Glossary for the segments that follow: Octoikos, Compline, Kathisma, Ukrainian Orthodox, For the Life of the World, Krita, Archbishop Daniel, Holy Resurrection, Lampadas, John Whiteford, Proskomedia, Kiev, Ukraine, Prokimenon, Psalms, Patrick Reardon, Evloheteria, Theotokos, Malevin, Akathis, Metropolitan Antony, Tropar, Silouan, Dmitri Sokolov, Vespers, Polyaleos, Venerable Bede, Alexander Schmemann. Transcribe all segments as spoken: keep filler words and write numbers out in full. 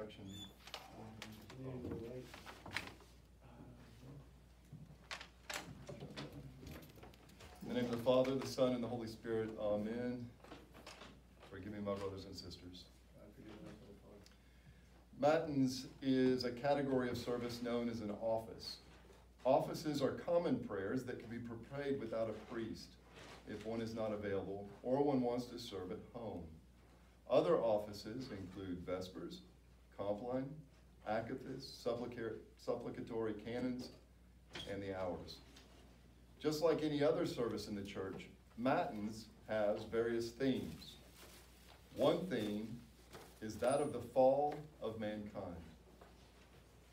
introduction. In the name of the Father, the Son, and the Holy Spirit, amen. Forgive me, my brothers and sisters. Matins is a category of service known as an office. Offices are common prayers that can be prayed without a priest, if one is not available, or one wants to serve at home. Other offices include Vespers, Compline, Akathis, supplicatory canons, and the hours. Just like any other service in the church, Matins has various themes. One theme is that of the fall of mankind.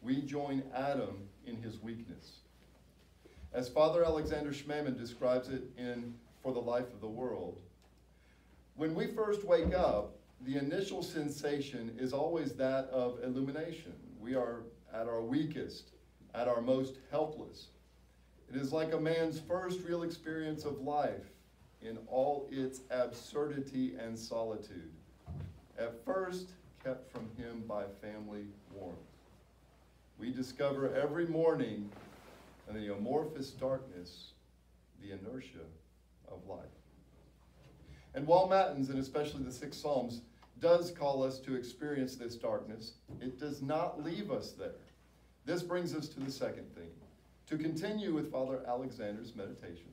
We join Adam in his weakness. As Father Alexander Schmemann describes it in For the Life of the World, when we first wake up, the initial sensation is always that of illumination. We are at our weakest, at our most helpless. It is like a man's first real experience of life in all its absurdity and solitude, at first kept from him by family warmth. We discover every morning in the amorphous darkness the inertia of life. And while Matins, and especially the six Psalms, does call us to experience this darkness, it does not leave us there. This brings us to the second theme, to continue with Father Alexander's meditation.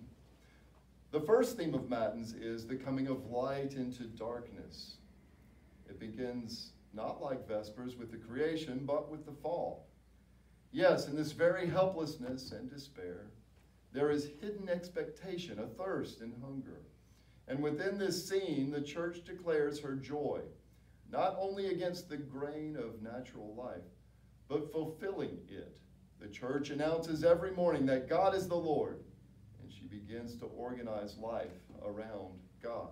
The first theme of Matins is the coming of light into darkness. It begins not like Vespers with the creation, but with the fall. Yes, in this very helplessness and despair, there is hidden expectation, a thirst and hunger. And within this scene, the church declares her joy, not only against the grain of natural life, but fulfilling it. The church announces every morning that God is the Lord, and she begins to organize life around God.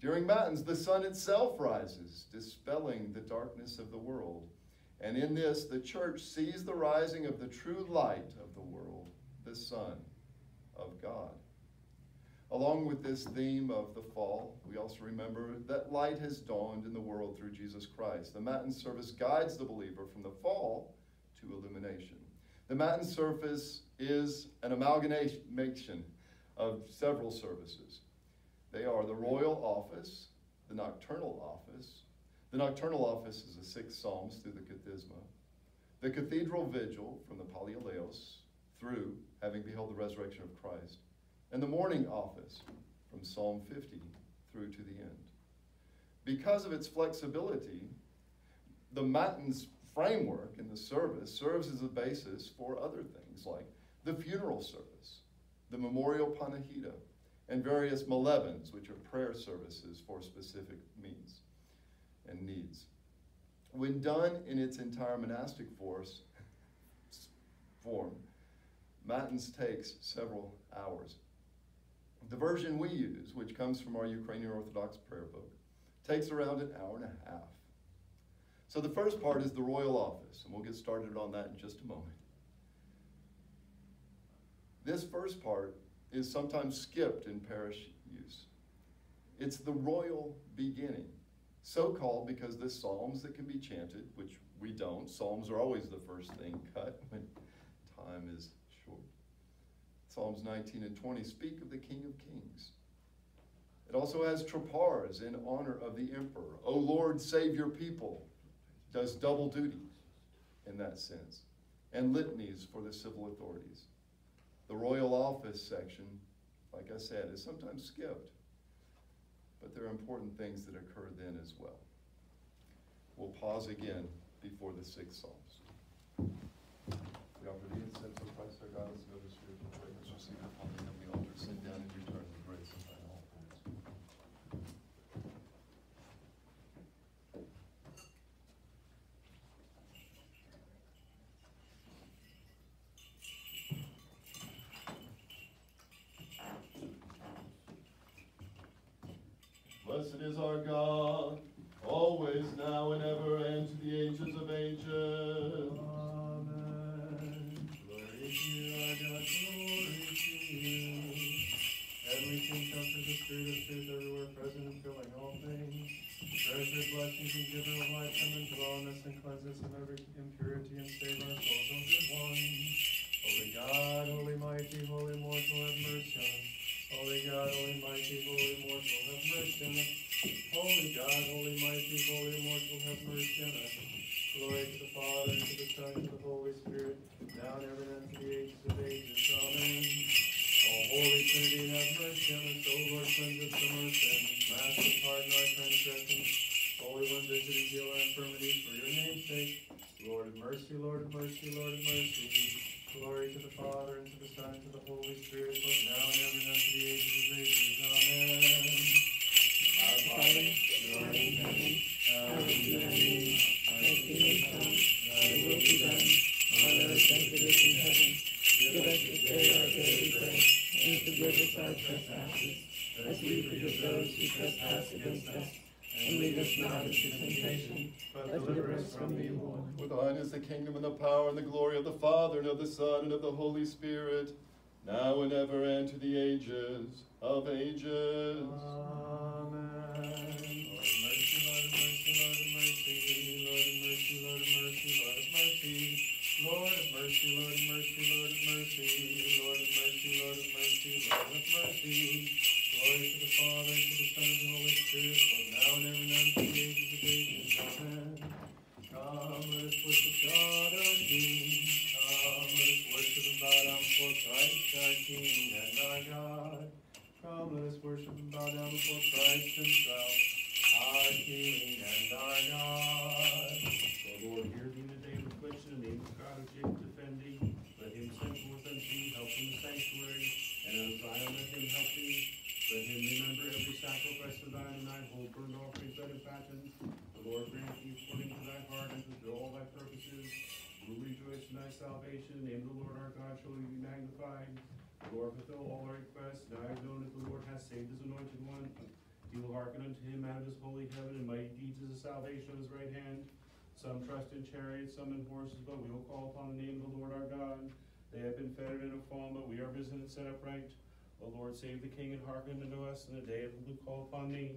During Matins, the sun itself rises, dispelling the darkness of the world. And in this, the church sees the rising of the true light of the world, the Son of God. Along with this theme of the fall, we also remember that light has dawned in the world through Jesus Christ. The Matins service guides the believer from the fall to illumination. The Matins service is an amalgamation of several services. They are the royal office, the nocturnal office. The nocturnal office is the six Psalms through the Kathisma, the cathedral vigil from the Palaiologos through having beheld the resurrection of Christ, and the morning office from Psalm fifty through to the end. Because of its flexibility, the Matins framework in the service serves as a basis for other things like the funeral service, the memorial panahida, and various malevins, which are prayer services for specific means and needs. When done in its entire monastic force, form, Matins takes several hours. The version we use, which comes from our Ukrainian Orthodox prayer book, takes around an hour and a half. So the first part is the royal office, and we'll get started on that in just a moment. This first part is sometimes skipped in parish use. It's the royal beginning, so called because the psalms that can be chanted, which we don't, psalms are always the first thing cut when time is short. Psalms nineteen and twenty speak of the King of Kings. It also has tropars in honor of the emperor. O Lord, save your people, does double duty in that sense, and litanies for the civil authorities. The royal office section, like I said, is sometimes skipped, but there are important things that occur then as well. We'll pause again before the sixth Psalms. We offer the incense of Christ our God as the other spirit of fragrance received upon the heavenly altar. Sit down and return the grace of thine offerings. Blessed is our God, always, now, and ever, and to the ages of ages. Amen. Glory to you, our God, glory to you. Everything comes through the Spirit of truth, everywhere present and filling all things. Let your blessings and give your life come into wellness and cleanse us of every impurity and save our souls, O good one. Holy God, holy mighty, holy mortal, have mercy on us. Holy God, holy mighty, holy mortal, have mercy on us. Holy God, holy mighty, holy mortal, have mercy on us. Glory to the Father, and to the Son, and to the Holy Spirit, now and ever and to the ages of ages. Amen. O Holy Trinity, have mercy on us. O Lord, cleanse us from our sins. Master, pardon our transgressions. Holy One, visit and heal our infirmities for your name's sake. Lord of mercy, Lord of mercy, Lord of mercy. Glory to the Father, and to the Son, and to the Holy Spirit, both now and ever and unto the ages of ages. Amen. Our Father, who art in heaven, hallowed be thy name. Thy kingdom come, thy will be done, on earth as it is in heaven. Give us this day our daily bread, and forgive us our trespasses, as we forgive those who trespass against us. And lead us not into temptation, but deliver us from the evil one. For thine is the kingdom and the power and the glory of the Father, and of the Son, and of the Holy Spirit, now and ever, and to the ages of ages. Amen. Lord of mercy, Lord of mercy, Lord of mercy, Lord of mercy, Lord of mercy, Lord of mercy, Lord of mercy, Lord of mercy, Lord of mercy, Lord of mercy, Lord of mercy, Lord of mercy. Glory to the Father, and to the Son, and the Holy Spirit, both now and ever, and to the ages of ages. Amen. Come, let us worship God our King. Come, let us worship and bow down before Christ our King and our God. Come, let us worship and bow down before Christ himself, our King and our God. The Lord, hear me in the day of affliction, and the evil God of Jacob defend thee. Let him send forth unto thee help in the sanctuary, and out of Zion let him help thee. Let him remember every sacrifice of thine, and thy whole burnt offerings that are fattened. The Lord grant thee according to thy heart and to all thy purposes. We will rejoice in thy salvation. In the name of the Lord our God shall we be magnified. The Lord fulfill all our requests. And I have known that the Lord hath saved his anointed one. He will hearken unto him out of his holy heaven, and mighty deeds is the salvation of his right hand. Some trust in chariots, some in horses, but we will call upon the name of the Lord our God. They have been fettered and have fallen, but we are risen and set upright. O Lord, save the king, and hearken unto us in the day of who call upon thee.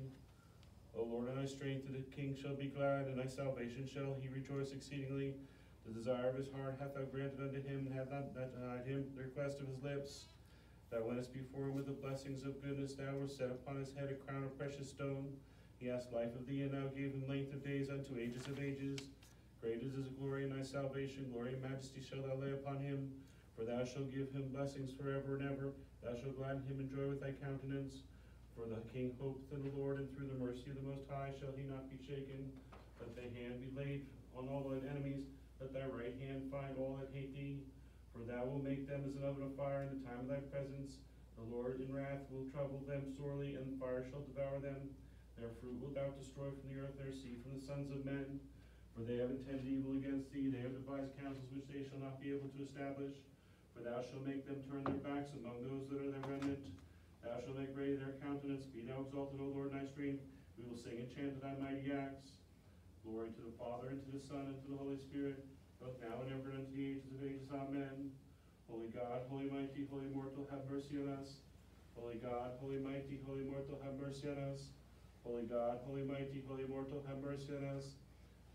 O Lord, in thy strength the king shall be glad, and thy salvation shall he rejoice exceedingly. The desire of his heart hath thou granted unto him, and hath not denied him the request of his lips. Thou wentest before him with the blessings of goodness, thou wast set upon his head a crown of precious stone. He asked life of thee, and thou gave him length of days unto ages of ages. Great is his glory in thy salvation, glory and majesty shall thou lay upon him. For thou shalt give him blessings forever and ever. Thou shalt gladden him in joy with thy countenance. For the king hopeth in the Lord, and through the mercy of the Most High shall he not be shaken. Let thy hand be laid on all thine enemies. Let thy right hand find all that hate thee. For thou wilt make them as an oven of fire in the time of thy presence. The Lord in wrath will trouble them sorely, and fire shall devour them. Their fruit wilt thou destroy from the earth, their seed from the sons of men. For they have intended evil against thee. They have devised counsels which they shall not be able to establish. For thou shalt make them turn their backs among those that are their remnant. Thou shalt make ready their countenance. Be thou exalted, O Lord, in thy strength. We will sing and chant of thy mighty acts. Glory to the Father, and to the Son, and to the Holy Spirit, both now and ever, and unto the ages of ages. Amen. Holy God, holy mighty, holy mortal, have mercy on us. Holy God, holy mighty, holy mortal, have mercy on us. Holy God, holy mighty, holy mortal, have mercy on us.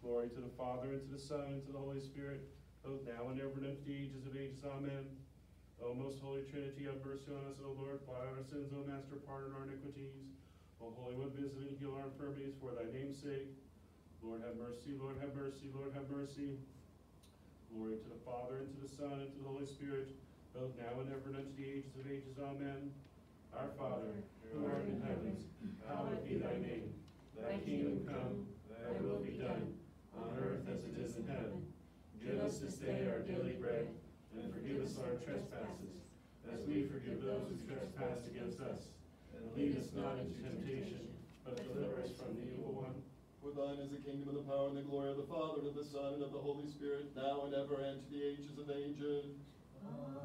Glory to the Father, and to the Son, and to the Holy Spirit, both now and ever, and unto the ages of ages. Amen. O most holy Trinity, have mercy on us, O Lord, blot out our sins, O Master, pardon our iniquities. O Holy One, visit and heal our infirmities for thy name's sake. Lord, have mercy, Lord, have mercy, Lord, have mercy. Glory to the Father, and to the Son, and to the Holy Spirit, both now and ever, and unto the ages of ages. Amen. Our Father, who art in heaven, hallowed be thy name. Thy kingdom come, thy will be done, on earth as it is in heaven. Give us this day our daily bread, and forgive us our trespasses, as we forgive those who trespass against us. And lead us not into temptation, but deliver us from the evil one. For thine is the kingdom and the power and the glory of the Father, and of the Son, and of the Holy Spirit, now and ever, and to the ages of ages.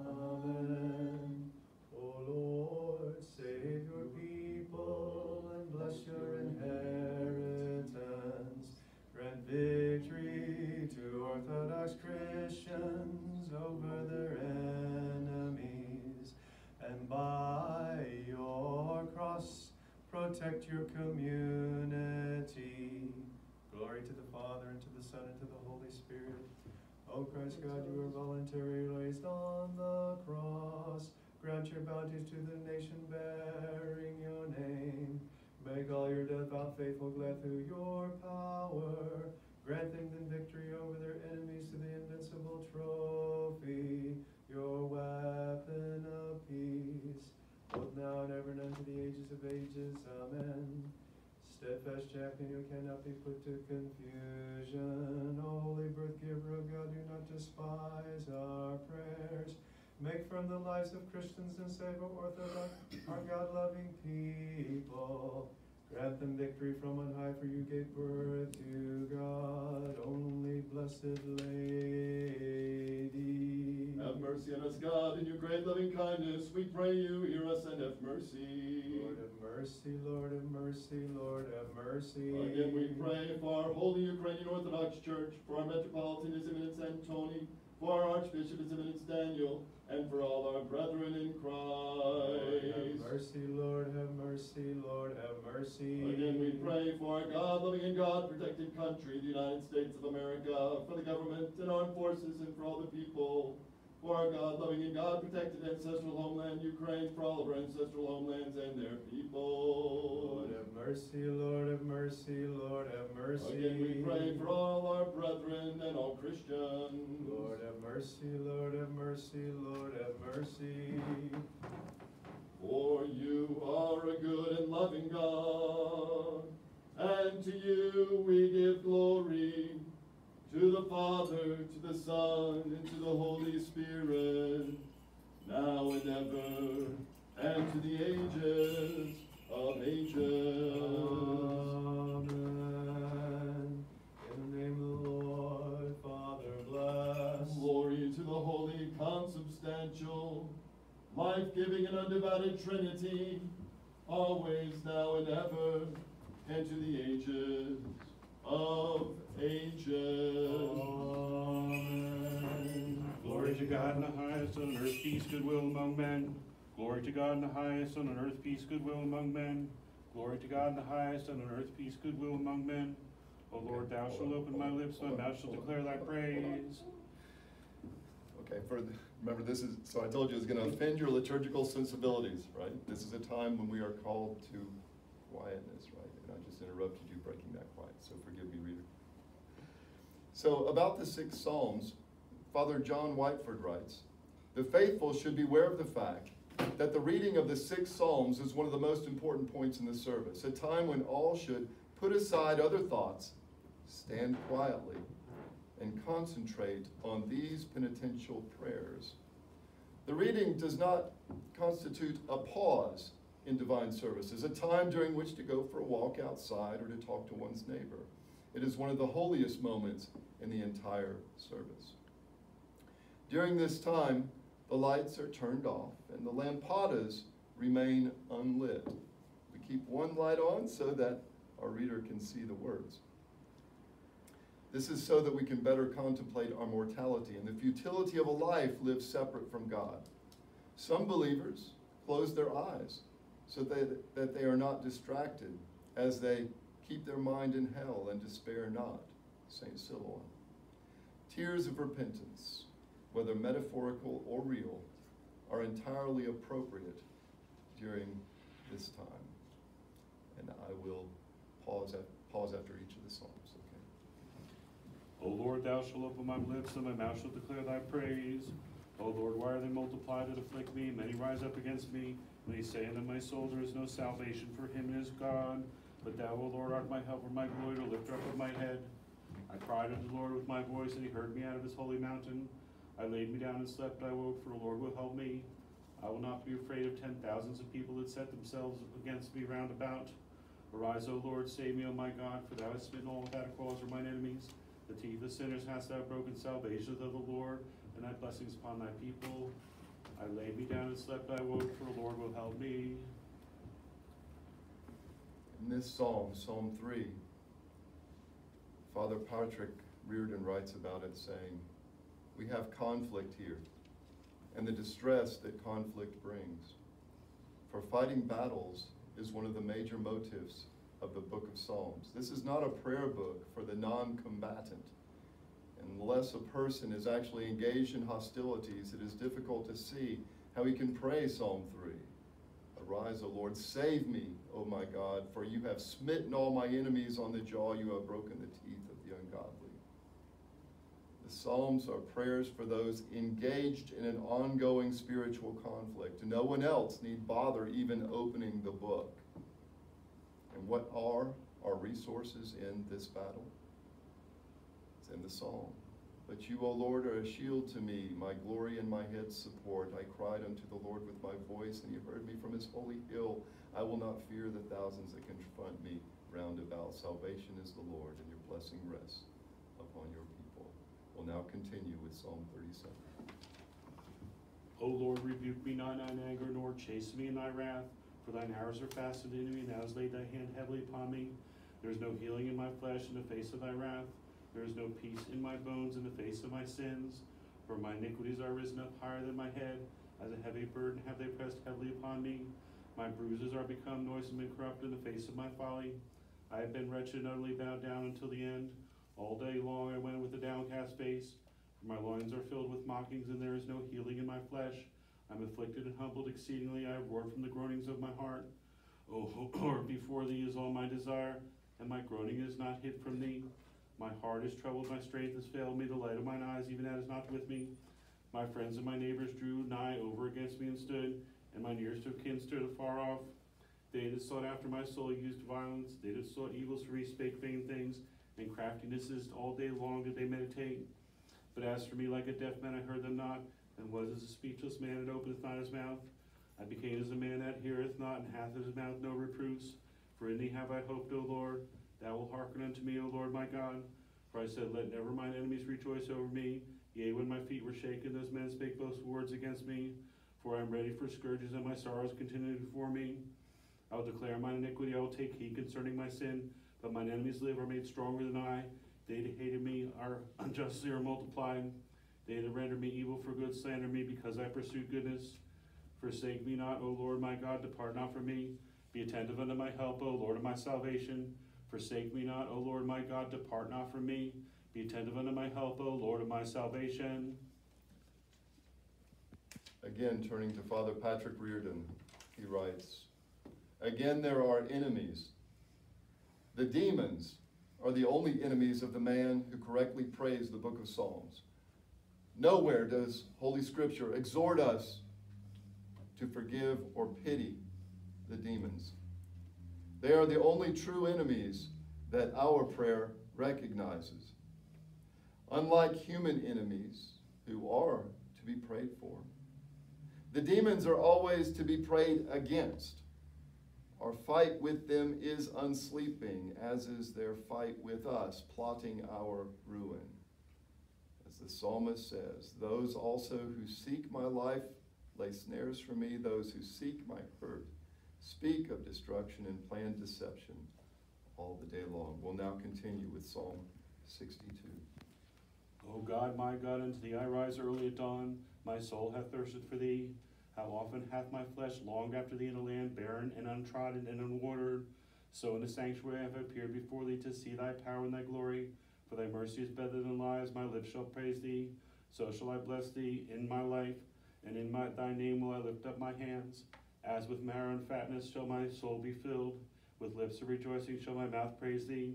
Amen. O Lord, save your people, and bless your inheritance. Grant victory to Orthodox Christians over their enemies, and by your cross protect your community. Son, and to the Holy Spirit. O Christ God, you were voluntarily raised on the cross. Grant your bounties to the nation bearing your name. Make all your devout faithful glad through your power. Grant them the victory over their enemies to the invincible trophy, your weapon of peace, both now and ever and unto the ages of ages. Amen. Steadfast champion, you cannot be put to confusion. O holy birth giver of God, do not despise our prayers. Make from the lives of Christians and save our Orthodox, our God-loving people. Grant them victory from on high, for you gave birth to God, only Blessed Lady. Have mercy on us, God, in your great loving kindness, we pray you, hear us and have mercy. Lord have mercy, Lord have mercy, Lord have mercy. Again we pray for our holy Ukrainian Orthodox Church, for our Metropolitan, His Eminence Antony, for our Archbishop, His Eminence Daniel, and for all our brethren in Christ. Lord, have mercy, Lord, have mercy, Lord, have mercy. Again we pray for our God-loving and God-protected country, the United States of America, for the government and armed forces and for all the people, for our God-loving and God-protected ancestral homeland, Ukraine, for all of our ancestral homelands and their people. Lord have mercy, Lord have mercy, Lord have mercy. Again we pray for all our brethren and all Christians. Lord have mercy, Lord have mercy, Lord have mercy. For you are a good and loving God, and to you we give glory. To the Father, to the Son, and to the Holy Spirit, now and ever, and to the ages of ages. Amen. In the name of the Lord, Father, bless. Glory to the holy, consubstantial, life-giving and undivided Trinity, always, now and ever, and to the ages of ages. Amen. Glory to God in the highest, and on earth peace, goodwill among men. Glory to God in the highest, and on earth peace, goodwill among men. Glory to God in the highest, and on earth peace, goodwill among men. O Lord, thou shalt open my lips, and thou shalt declare thy praise. Okay, for the, remember this is, so I told you it's going to offend your liturgical sensibilities, right? This is a time when we are called to quietness, right? And I just interrupted you breaking that quiet, so forgive me, reader. So about the six Psalms, Father John Whiteford writes, the faithful should beware of the fact that the reading of the six Psalms is one of the most important points in the service, a time when all should put aside other thoughts, stand quietly, and concentrate on these penitential prayers. The reading does not constitute a pause in divine service, is a time during which to go for a walk outside or to talk to one's neighbor. It is one of the holiest moments in the entire service. During this time, the lights are turned off and the lampadas remain unlit. We keep one light on so that our reader can see the words. This is so that we can better contemplate our mortality and the futility of a life lived separate from God. Some believers close their eyes so that, that they are not distracted as they keep their mind in hell and despair not, Saint Silouan. Tears of repentance, whether metaphorical or real, are entirely appropriate during this time. And I will pause, at, pause after each of the Psalms, okay? O Lord, thou shalt open my lips, and my mouth shall declare thy praise. O Lord, why are they multiplied that afflict me? Many rise up against me. They say unto my soul, there is no salvation for him and his God. But thou, O Lord, art my helper, my glory, to lift up of my head. I cried unto the Lord with my voice, and he heard me out of his holy mountain. I laid me down and slept, I woke, for the Lord will help me. I will not be afraid of ten thousands of people that set themselves against me round about. Arise, O Lord, save me, O my God, for thou hast smitten all without a cause for mine enemies. The teeth of sinners hast thou broken, salvation of the Lord, and thy blessings upon thy people. I laid me down and slept, I woke, for the Lord will help me. In this psalm, Psalm three, Father Patrick Reardon writes about it saying, we have conflict here, and the distress that conflict brings. For fighting battles is one of the major motifs of the book of Psalms. This is not a prayer book for the non-combatant, unless a person is actually engaged in hostilities, it is difficult to see how he can pray Psalm three. Arise, O Lord, save me, O my God, for you have smitten all my enemies on the jaw, you have broken the teeth of the ungodly. The Psalms are prayers for those engaged in an ongoing spiritual conflict. No one else need bother even opening the book. And what are our resources in this battle? It's in the Psalm. But you, O Lord, are a shield to me, my glory and my head's support. I cried unto the Lord with my voice, and he heard me from his holy hill. I will not fear the thousands that confront me round about. Salvation is the Lord, and your blessing rests upon your people. We'll now continue with Psalm thirty-seven. O Lord, rebuke me not in thine anger, nor chasten me in thy wrath. For thine arrows are fastened into me, and thou hast laid thy hand heavily upon me. There is no healing in my flesh in the face of thy wrath. There is no peace in my bones in the face of my sins. For my iniquities are risen up higher than my head. As a heavy burden have they pressed heavily upon me. My bruises are become noisome and corrupt in the face of my folly. I have been wretched and utterly bowed down until the end. All day long I went with a downcast face. For my loins are filled with mockings, and there is no healing in my flesh. I'm afflicted and humbled exceedingly. I have roared from the groanings of my heart. O Lord, before thee is all my desire, and my groaning is not hid from thee. My heart is troubled, my strength has failed me, the light of mine eyes, even that is not with me. My friends and my neighbors drew nigh over against me and stood, and my nearest of kin stood afar off. They that sought after my soul used violence, they that sought evils for me spake vain things, and craftinesses all day long did they meditate. But as for me, like a deaf man, I heard them not, and was as a speechless man that openeth not his mouth. I became as a man that heareth not, and hath in his mouth no reproofs. For in thee have I hoped, O Lord. Thou wilt hearken unto me, O Lord my God. For I said, let never mine enemies rejoice over me. Yea, when my feet were shaken, those men spake boast words against me. For I am ready for scourges, and my sorrows continue before me. I will declare mine iniquity, I will take heed concerning my sin. But mine enemies live, are made stronger than I. They that hated me are unjustly are multiplied. They that render me evil for good slander me, because I pursue goodness. Forsake me not, O Lord my God, depart not from me. Be attentive unto my help, O Lord of my salvation. Forsake me not, O Lord my God, depart not from me. Be attentive unto my help, O Lord of my salvation. Again, turning to Father Patrick Reardon, he writes, again there are enemies. The demons are the only enemies of the man who correctly prays the book of Psalms. Nowhere does Holy Scripture exhort us to forgive or pity the demons. They are the only true enemies that our prayer recognizes. Unlike human enemies who are to be prayed for, the demons are always to be prayed against. Our fight with them is unsleeping, as is their fight with us, plotting our ruin. As the psalmist says, those also who seek my life lay snares for me, those who seek my hurt speak of destruction and plan deception all the day long. We'll now continue with Psalm sixty-two. O God, my God, unto thee I rise early at dawn. My soul hath thirsted for thee. How often hath my flesh longed after thee in a land barren and untrodden and unwatered. So in the sanctuary I have appeared before thee to see thy power and thy glory. For thy mercy is better than lies. My lips shall praise thee. So shall I bless thee in my life. And in my, thy name will I lift up my hands. As with marrow and fatness shall my soul be filled, with lips of rejoicing shall my mouth praise thee.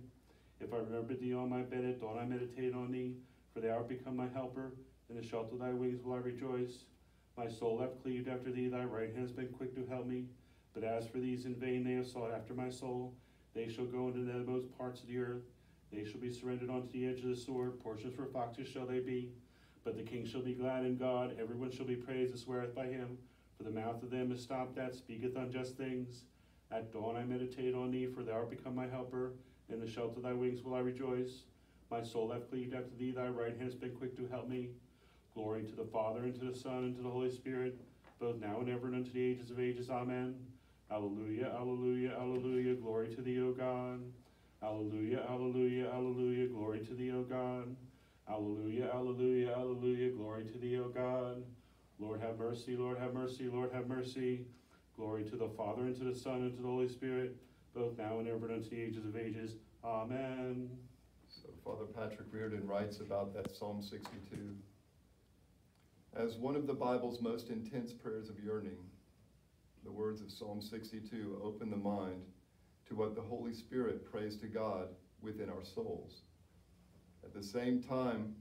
If I remember thee on my bed at dawn, I meditate on thee, for thou art become my helper, in the shelter of thy wings will I rejoice. My soul hath cleaved after thee, thy right hand has been quick to help me. But as for these, in vain they have sought after my soul. They shall go into the uttermost parts of the earth. They shall be surrendered unto the edge of the sword, portions for foxes shall they be. But the king shall be glad in God, everyone shall be praised that sweareth by him. For the mouth of them is stopped that speaketh unjust things. At dawn I meditate on thee, for thou art become my helper. In the shelter of thy wings will I rejoice. My soul hath cleaved after thee, thy right hand has been quick to help me. Glory to the Father, and to the Son, and to the Holy Spirit, both now and ever, and unto the ages of ages. Amen. Alleluia, alleluia, alleluia, glory to thee, O God. Alleluia, alleluia, alleluia, glory to thee, O God. Alleluia, alleluia, alleluia, glory to thee, O God. Lord have mercy, Lord have mercy, Lord have mercy. Glory to the Father, and to the Son, and to the Holy Spirit, both now and ever, and unto the ages of ages. Amen. So Father Patrick Reardon writes about that Psalm sixty-two as one of the Bible's most intense prayers of yearning. The words of Psalm sixty-two open the mind to what the Holy Spirit prays to God within our souls. At the same time,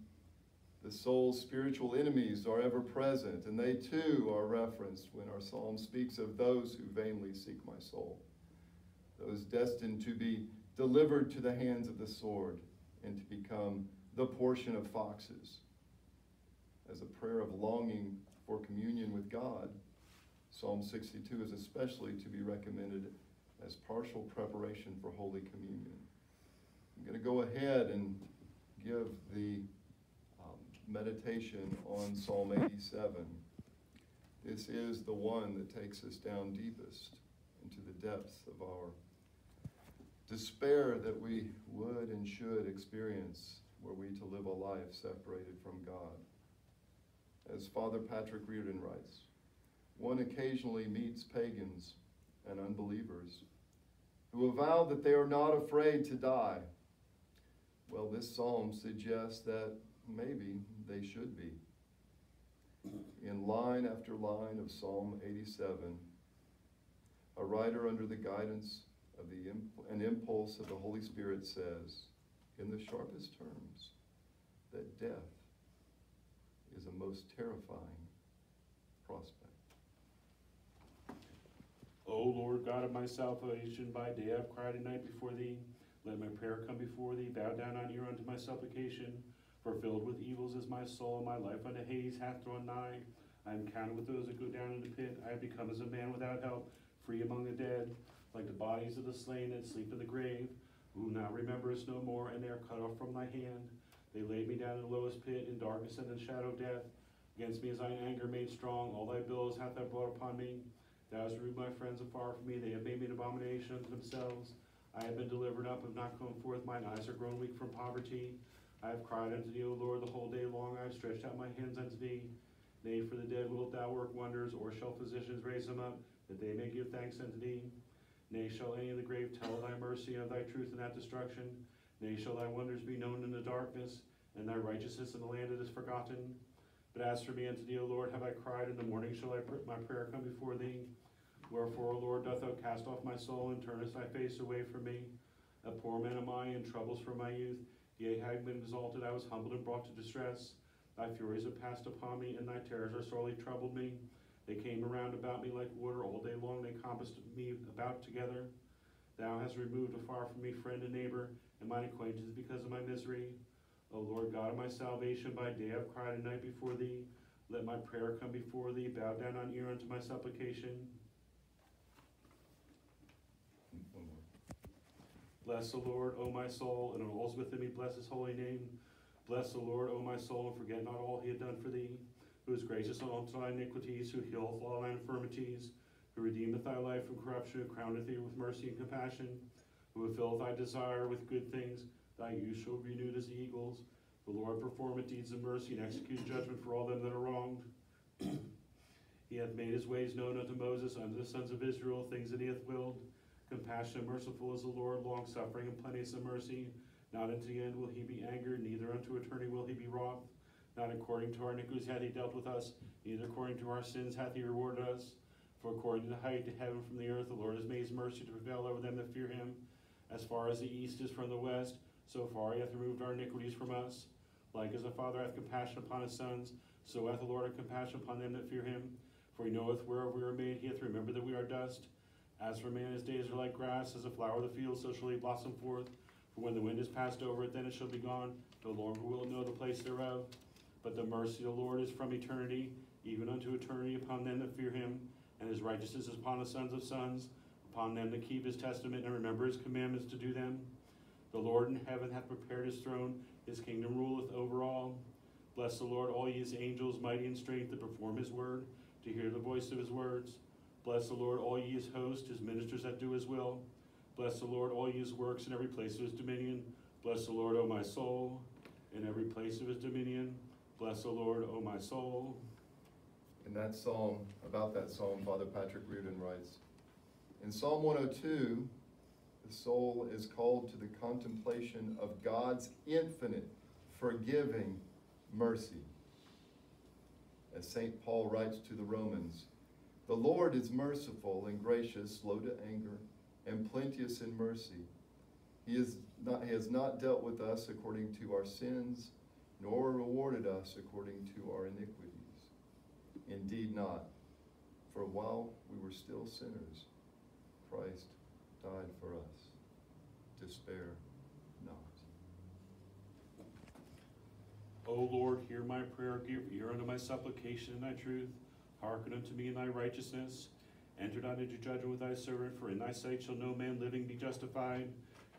the soul's spiritual enemies are ever present, and they too are referenced when our psalm speaks of those who vainly seek my soul, those destined to be delivered to the hands of the sword and to become the portion of foxes. As a prayer of longing for communion with God, Psalm sixty-two is especially to be recommended as partial preparation for Holy Communion. I'm going to go ahead and give the um, meditation on Psalm eighty-seven. This is the one that takes us down deepest into the depths of our despair that we would and should experience were we to live a life separated from God. As Father Patrick Reardon writes, one occasionally meets pagans and unbelievers who avow that they are not afraid to die. Well, this psalm suggests that maybe they should be. In line after line of Psalm eighty-seven, a writer under the guidance of the imp an impulse of the Holy Spirit says, in the sharpest terms, that death is a most terrifying prospect. O Lord God of my salvation, by day I have cried at night before thee. Let my prayer come before thee. Bow down on ear unto my supplication. For filled with evils is my soul, and my life unto Hades hath drawn nigh. I am counted with those that go down in the pit. I have become as a man without help, free among the dead, like the bodies of the slain that sleep in the grave, whom thou rememberest no more, and they are cut off from thy hand. They laid me down in the lowest pit, in darkness and in shadow of death. Against me is thine anger made strong. All thy billows hath thou brought upon me. Thou hast removed my friends afar from me. They have made me an abomination unto themselves. I have been delivered up, have not come forth. Mine eyes are grown weak from poverty. I have cried unto thee, O Lord, the whole day long. I have stretched out my hands unto thee. Nay, for the dead wilt thou work wonders, or shall physicians raise them up, that they may give thanks unto thee? Nay, shall any of the grave tell of thy mercy, of thy truth in that destruction? Nay, shall thy wonders be known in the darkness, and thy righteousness in the land that is forgotten? But as for me, unto thee, O Lord, have I cried. In the morning shall I pr my prayer come before thee. Wherefore, O Lord, doth thou cast off my soul, and turnest thy face away from me? A poor man am I, in troubles from my youth. Yea, having been exalted, I was humbled and brought to distress. Thy furies have passed upon me, and thy terrors have sorely troubled me. They came around about me like water all day long. They compassed me about together. Thou hast removed afar from me friend and neighbor, and mine acquaintance because of my misery. O Lord God of my salvation, by day I have cried at night before thee. Let my prayer come before thee. Bow down on ear unto my supplication. Bless the Lord, O my soul, and all that is within me, bless his holy name. Bless the Lord, O my soul, and forget not all he hath done for thee, who is gracious unto thy iniquities, who healeth all thy infirmities, who redeemeth thy life from corruption, who crowneth thee with mercy and compassion, who fulfilleth thy desire with good things. Thy youth shall be renewed as the eagles. The Lord performeth deeds of mercy, and executes judgment for all them that are wronged. He hath made his ways known unto Moses, unto the sons of Israel, things that he hath willed. Compassionate and merciful is the Lord, long-suffering and plenteous in mercy. Not unto the end will he be angered, neither unto eternity will he be wroth. Not according to our iniquities hath he dealt with us, neither according to our sins hath he rewarded us. For according to the height of heaven from the earth, the Lord has made his mercy to prevail over them that fear him. As far as the east is from the west, so far he hath removed our iniquities from us. Like as a father hath compassion upon his sons, so hath the Lord have compassion upon them that fear him. For he knoweth whereof we are made, he hath remembered that we are dust. As for man, his days are like grass, as a flower of the field, so shall he blossom forth. For when the wind is passed over it, then it shall be gone. No longer will it know the place thereof. But the mercy of the Lord is from eternity, even unto eternity, upon them that fear him. And his righteousness is upon the sons of sons, upon them that keep his testament and remember his commandments to do them. The Lord in heaven hath prepared his throne, his kingdom ruleth over all. Bless the Lord, all ye his angels, mighty in strength, that perform his word, to hear the voice of his words. Bless the Lord, all ye his hosts, his ministers that do his will. Bless the Lord, all ye his works, in every place of his dominion. Bless the Lord, O my soul, in every place of his dominion. Bless the Lord, O my soul. In that psalm, about that psalm, Father Patrick Reardon writes, in Psalm one oh two, The soul is called to the contemplation of God's infinite, forgiving mercy. As Saint Paul writes to the Romans, "The Lord is merciful and gracious, slow to anger, and plenteous in mercy. He is not, he has not dealt with us according to our sins, nor rewarded us according to our iniquities. Indeed not. For while we were still sinners, Christ died for us. Despair not." O Lord, hear my prayer, give ear unto my supplication in thy truth. Hearken unto me in thy righteousness. Enter not into judgment with thy servant, for in thy sight shall no man living be justified.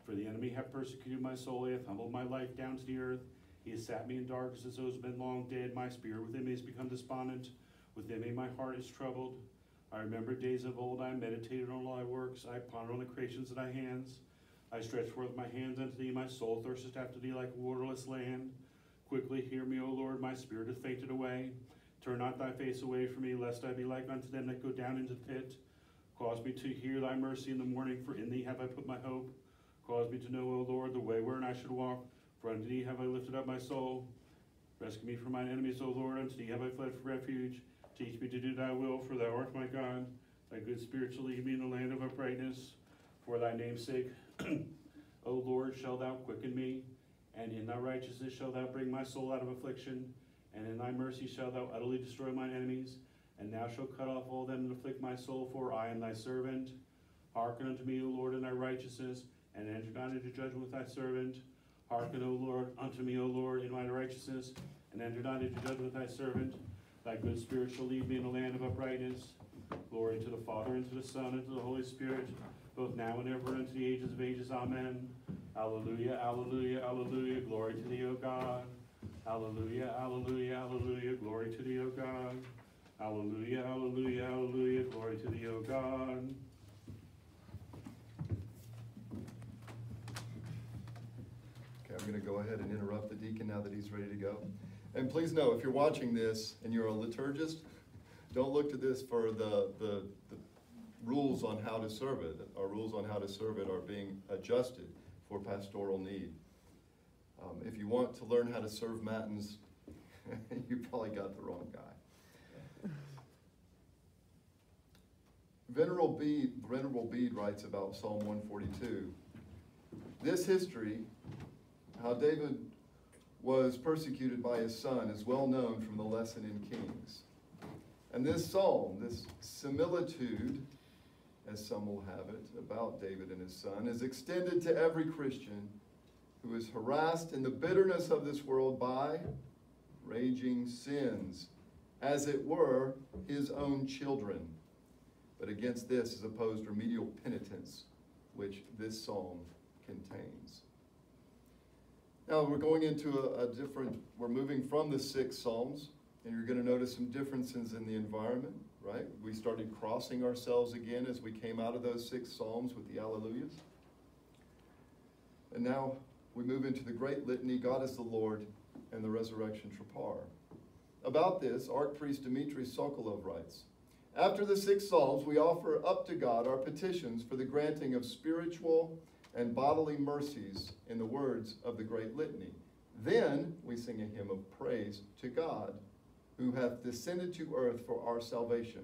For the enemy hath persecuted my soul, he hath humbled my life down to the earth. He hath sat me in darkness as those who have been long dead. My spirit within me is become despondent. Within me my heart is troubled. I remember days of old, I meditated on all thy works. I ponder on the creations of thy hands. I stretch forth my hands unto thee, my soul thirsteth after thee like a waterless land. Quickly hear me, O Lord, my spirit hath fainted away. Turn not thy face away from me, lest I be like unto them that go down into the pit. Cause me to hear thy mercy in the morning, for in thee have I put my hope. Cause me to know, O Lord, the way wherein I should walk, for unto thee have I lifted up my soul. Rescue me from mine enemies, O Lord, unto thee have I fled for refuge. Teach me to do thy will, for thou art my God. Thy good spirit shall lead me in the land of uprightness. For thy name's sake, O Lord, shalt thou quicken me, and in thy righteousness shalt thou bring my soul out of affliction, and in thy mercy shalt thou utterly destroy mine enemies, and thou shalt cut off all them that afflict my soul, for I am thy servant. Hearken unto me, O Lord, in thy righteousness, and enter not into judgment with thy servant. Hearken, O Lord, unto me, O Lord, in my righteousness, and enter not into judgment with thy servant. Thy good spirit shall lead me in the land of uprightness. Glory to the Father, and to the Son, and to the Holy Spirit, both now and ever, unto the ages of ages. Amen. Alleluia, alleluia, alleluia, glory to thee, O God. Alleluia, alleluia, alleluia, glory to thee, O God. Alleluia, alleluia, alleluia, glory to thee, O God. Okay, I'm going to go ahead and interrupt the deacon now that he's ready to go. And please know, if you're watching this and you're a liturgist, don't look to this for the, the, the rules on how to serve it. Our rules on how to serve it are being adjusted for pastoral need. Um, if you want to learn how to serve matins, you probably got the wrong guy. Venerable Bede, Venerable Bede writes about Psalm one forty-two. This history, how David was persecuted by his son, is well known from the lesson in Kings. And this psalm, this similitude, as some will have it, about David and his son, is extended to every Christian who is harassed in the bitterness of this world by raging sins, as it were his own children. But against this is opposed remedial penitence, which this psalm contains. Now we're going into a, a different, we're moving from the six psalms, and you're going to notice some differences in the environment, right? We started crossing ourselves again as we came out of those six psalms with the Alleluias. And now we move into the great litany, God is the Lord, and the resurrection Tripar. About this, Archpriest Dmitri Sokolov writes, "After the six psalms, we offer up to God our petitions for the granting of spiritual and bodily mercies in the words of the great litany. Then we sing a hymn of praise to God, who hath descended to earth for our salvation,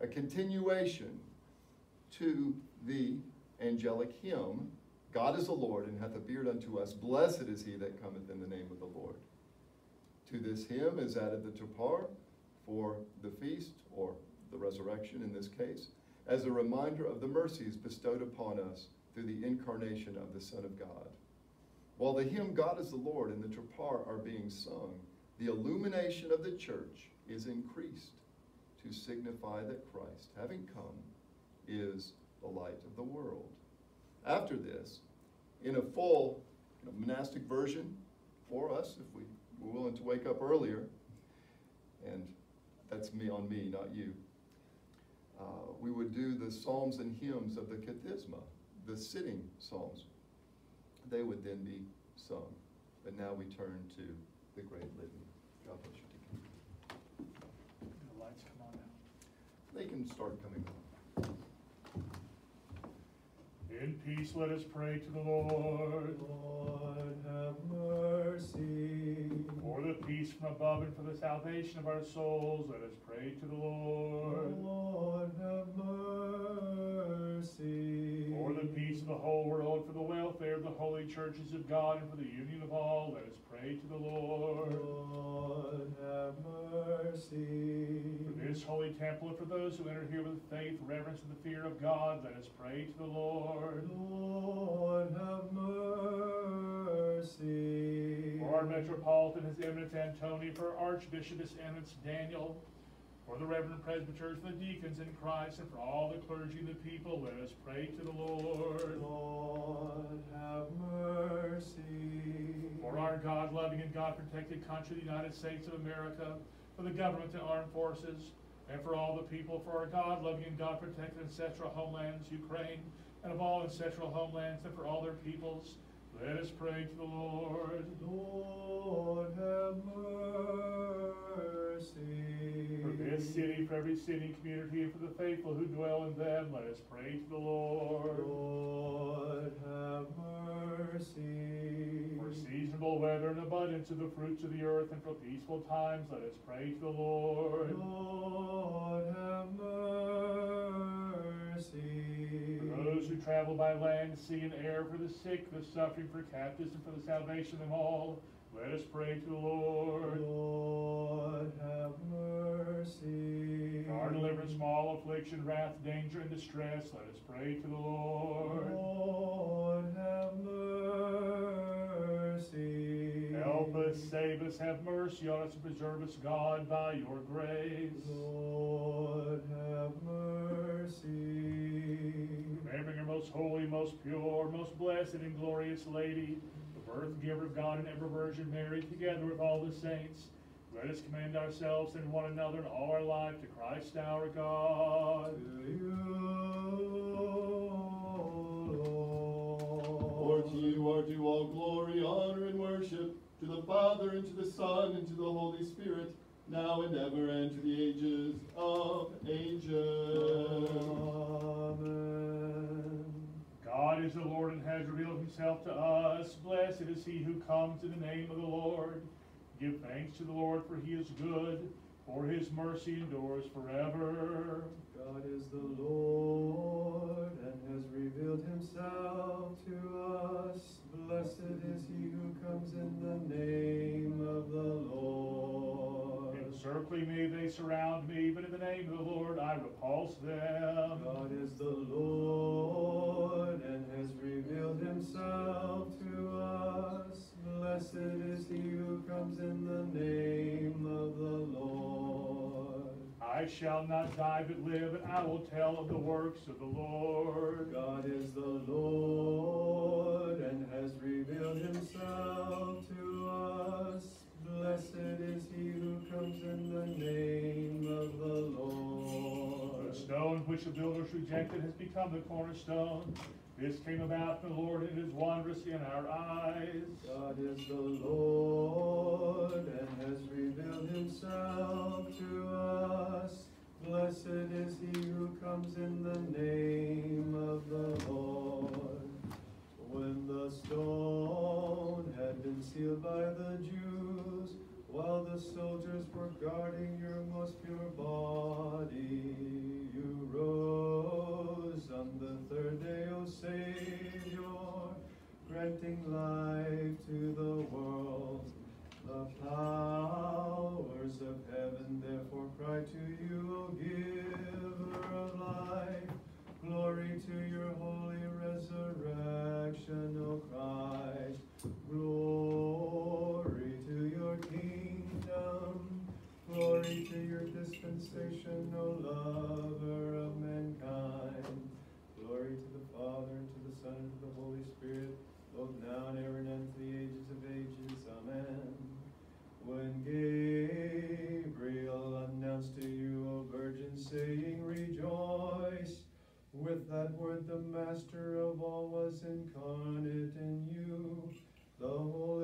a continuation to the angelic hymn, God is the Lord, and hath appeared unto us. Blessed is he that cometh in the name of the Lord. To this hymn is added the Tripar for the feast, or the resurrection in this case, as a reminder of the mercies bestowed upon us through the incarnation of the Son of God. While the hymn God is the Lord and the Tripar are being sung, the illumination of the church is increased to signify that Christ, having come, is the light of the world. After this, in a full you know, monastic version for us, if we were willing to wake up earlier, and that's me on me, not you, uh, we would do the psalms and hymns of the Kathisma, the sitting psalms. They would then be sung. But now we turn to the great litany. God bless you, Deacon. The lights come on now. They can start coming on. In peace, let us pray to the Lord. Lord, have mercy. For the peace from above and for the salvation of our souls, let us pray to the Lord. Lord, have mercy. For the peace of the whole world, for the welfare of the holy churches of God, and for the union of all, let us pray to the Lord. Lord, have mercy. For this holy temple, and for those who enter here with faith, reverence, and the fear of God, let us pray to the Lord. Lord, have mercy. For our Metropolitan, His Eminence Antony, for our Archbishop, His Eminence Daniel, for the Reverend Presbyters, for the deacons in Christ, and for all the clergy and the people, let us pray to the Lord. Lord, have mercy. For our God-loving and God-protected country, the United States of America, for the government and armed forces, and for all the people, for our God-loving and God-protected ancestral homelands, Ukraine, and of all ancestral homelands, and for all their peoples, let us pray to the Lord. Lord, have mercy. For this city, for every city and community, and for the faithful who dwell in them, let us pray to the Lord. Lord, have mercy. For seasonable weather and abundance of the fruits of the earth, and for peaceful times, let us pray to the Lord. Lord, have mercy. Those who travel by land, sea, and air, for the sick, the suffering, for captives, and for the salvation of all, let us pray to the Lord. Lord, have mercy. For our deliverance from all affliction, wrath, danger, and distress, let us pray to the Lord. Lord, have mercy. Help us, save us, have mercy on us, and preserve us, God, by your grace. Lord, have mercy. Remembering our most holy, most pure, most blessed and glorious Lady, the birth giver of God and ever Virgin Mary, together with all the saints, let us commend ourselves and one another and all our life to Christ our God. To you, Lord. For to you are due all glory, honor, and worship, to the Father, and to the Son, and to the Holy Spirit, now and ever, and to the ages of ages. Amen. God is the Lord and has revealed himself to us. Blessed is he who comes in the name of the Lord. Give thanks to the Lord, for he is good, for his mercy endures forever. God is the Lord and has revealed himself to us. Blessed is he who comes in the name of the Lord. Encircling me, they surround me, but in the name of the Lord I repulse them. God is the Lord and has revealed himself to us. Blessed is he who comes in the name of the Lord. I shall not die but live, and I will tell of the works of the Lord. God is the Lord and has revealed himself to us. Blessed is he who comes in the name of the Lord. The stone which the builders rejected has become the cornerstone. This came about from the Lord, and it is wondrous in our eyes. God is the Lord and has revealed himself to us. Blessed is he who comes in the name of the Lord. When the stone had been sealed by the Jews, while the soldiers were guarding your most pure body, you rose on the third day, O Savior, granting life to the world. The powers of heaven therefore cry to you, O giver of life. Glory to your holy resurrection, O Christ. Glory to your kingdom. Glory to your dispensation, O lover of mankind. Glory to the Father, and to the Son, and to the Holy Spirit, both now and ever, and unto the ages of ages. Amen. When Gabriel announced to you, O Virgin, saying, rejoice, with that word the Master of all was incarnate in you, the Holy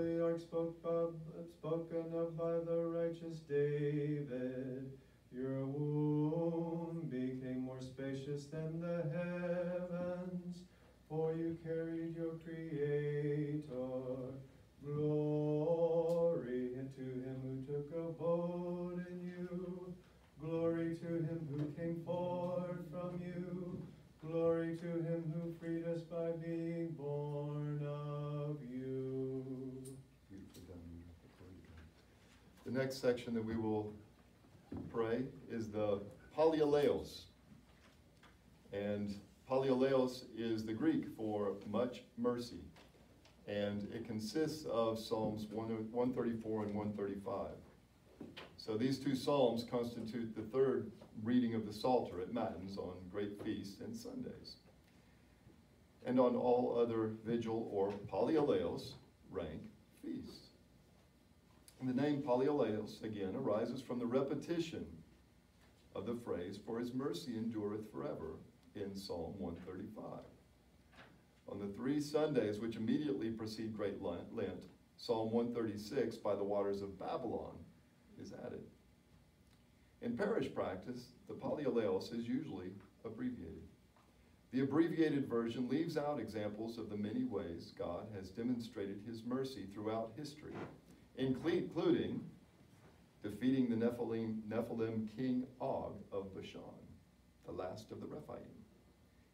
The next section that we will pray is the Polyaleos. And Polyaleos is the Greek for much mercy. And it consists of Psalms one thirty-four and one thirty-five. So these two Psalms constitute the third reading of the Psalter at Matins on Great Feasts and Sundays. And on all other vigil or polyaleos rank feasts. And the name polyaleos, again, arises from the repetition of the phrase, for his mercy endureth forever, in Psalm one thirty-five. On the three Sundays which immediately precede Great Lent, Psalm one thirty-six, by the waters of Babylon, is added. In parish practice, the polyaleos is usually abbreviated. The abbreviated version leaves out examples of the many ways God has demonstrated his mercy throughout history, including defeating the Nephilim, Nephilim King Og of Bashan, the last of the Rephaim.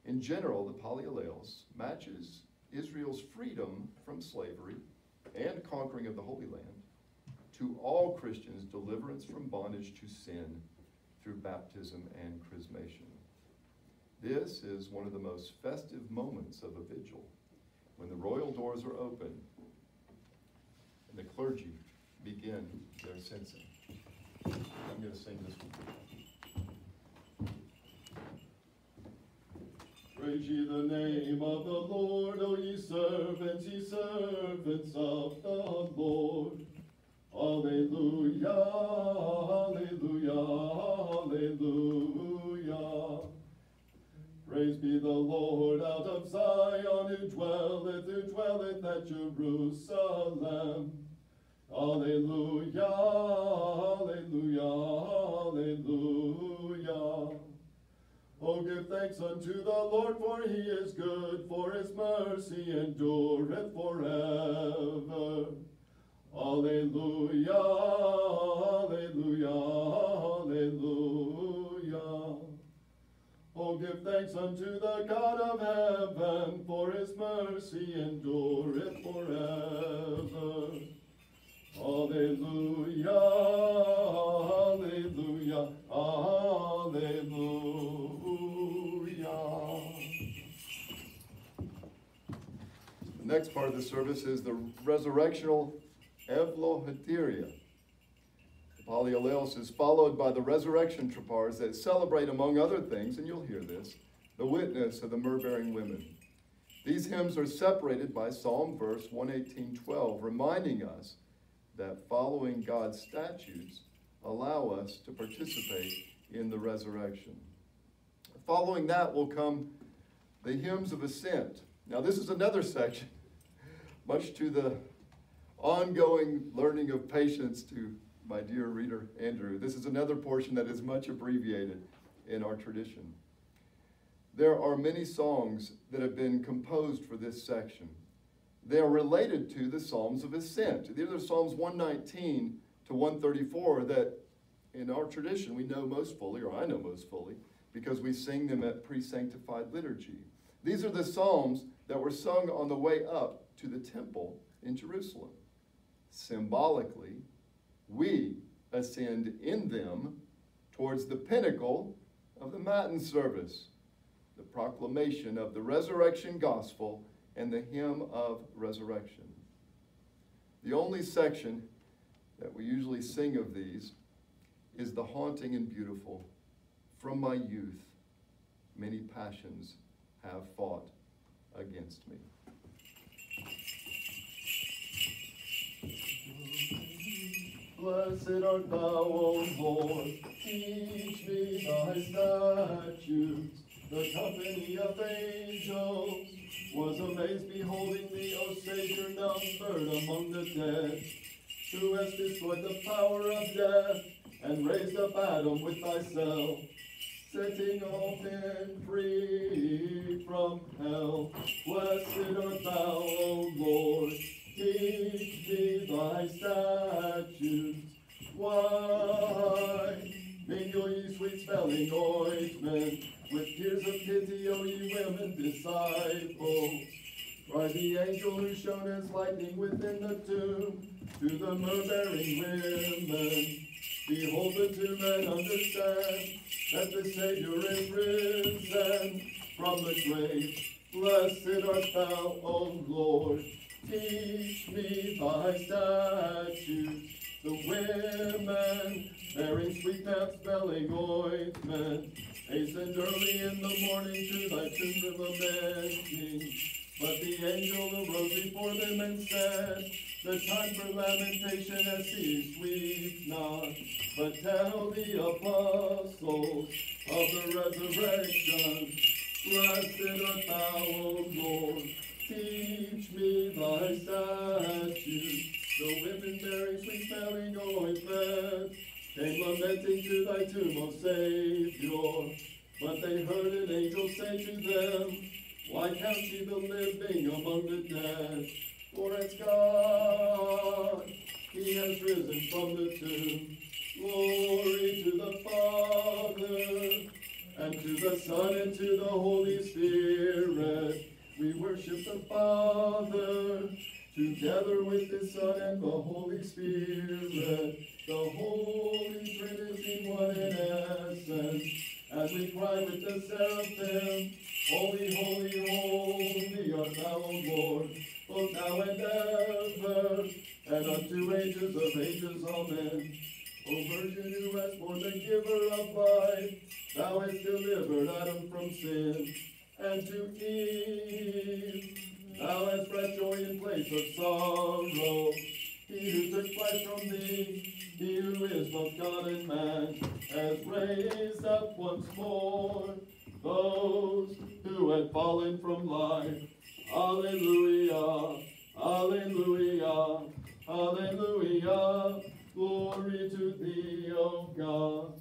In general, the polyaleos matches Israel's freedom from slavery and conquering of the Holy Land to all Christians' deliverance from bondage to sin through baptism and chrismation. This is one of the most festive moments of a vigil, when the royal doors are open and the clergy begin their censing. I'm going to sing this one. Praise ye the name of the Lord, O ye servants, ye servants of the Lord. Alleluia, alleluia, alleluia. Praise be the Lord out of Zion, who dwelleth, who dwelleth at Jerusalem. Alleluia, alleluia, alleluia. O give thanks unto the Lord, for he is good, for his mercy endureth forever. Alleluia, alleluia, alleluia. O give thanks unto the God of heaven, for his mercy endureth forever. Alleluia, alleluia, alleluia. The next part of the service is the resurrectional Evloheteria. The polyaleos is followed by the resurrection tropars that celebrate, among other things, and you'll hear this, the witness of the myrrh-bearing women. These hymns are separated by Psalm verse one eighteen twelve, reminding us that following God's statutes allow us to participate in the resurrection. Following that will come the hymns of ascent. Now this is another section, much to the ongoing learning of patience to my dear reader, Andrew. This is another portion that is much abbreviated in our tradition. There are many songs that have been composed for this section. They are related to the Psalms of Ascent. These are Psalms one nineteen to one thirty-four that in our tradition we know most fully, or I know most fully, because we sing them at pre-sanctified liturgy. These are the Psalms that were sung on the way up to the temple in Jerusalem. Symbolically, we ascend in them towards the pinnacle of the Matins service, the proclamation of the resurrection gospel and the hymn of resurrection. The only section that we usually sing of these is the haunting and beautiful. From my youth, many passions have fought against me. Blessed art thou, O Lord, teach me thy statutes. The company of angels was amazed, beholding thee, O Savior, numbered among the dead, who hast destroyed the power of death, and raised up Adam with thyself, setting all men free from hell. Blessed art thou, O Lord, teach me thy statutes. Why mingle ye sweet-smelling ointment with tears of pity, O ye women disciples? by the angel who shone as lightning within the tomb, to the myrrh-bearing women. Behold, the two men understand that the Savior is risen from the grave. Blessed art thou, O Lord. Teach me thy statutes. The women, bearing sweet smelling ointment, hastened early in the morning to thy tomb lamenting. But the angel arose before them and said, the time for lamentation has ceased, weep not, but tell the apostles of the resurrection. Blessed art thou, O Lord, teach me thy statutes. The women bearing sweet-smelling ointment came lamenting to thy tomb, O Savior. But they heard an angel say to them, why count ye the living among the dead? For as God, he has risen from the tomb. Glory to the Father, and to the Son, and to the Holy Spirit. We worship the Father, together with the Son and the Holy Spirit. The Holy Trinity, one in essence, as we cry with the seraphim, holy, holy, holy art thou, O Lord, both now and ever, and unto ages of ages, amen. O Virgin who hast borne the giver of life, thou hast delivered Adam from sin, and to Eve thou hast brought joy in place of sorrow. He who took flight from thee, he who is both God and man, has raised up once more those who had fallen from life. Alleluia, alleluia, alleluia, glory to thee, O God.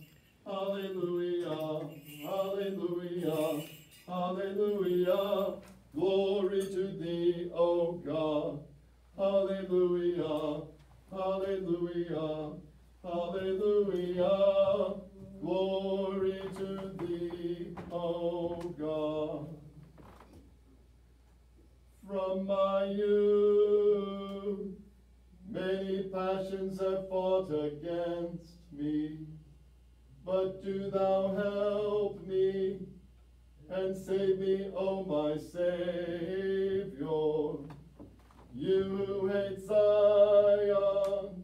Alleluia, alleluia, alleluia, glory to thee, O God. Alleluia, alleluia, alleluia, glory to thee, O God. From my youth, many passions have fought against me, but do thou help me and save me, O my Savior. You who hate Zion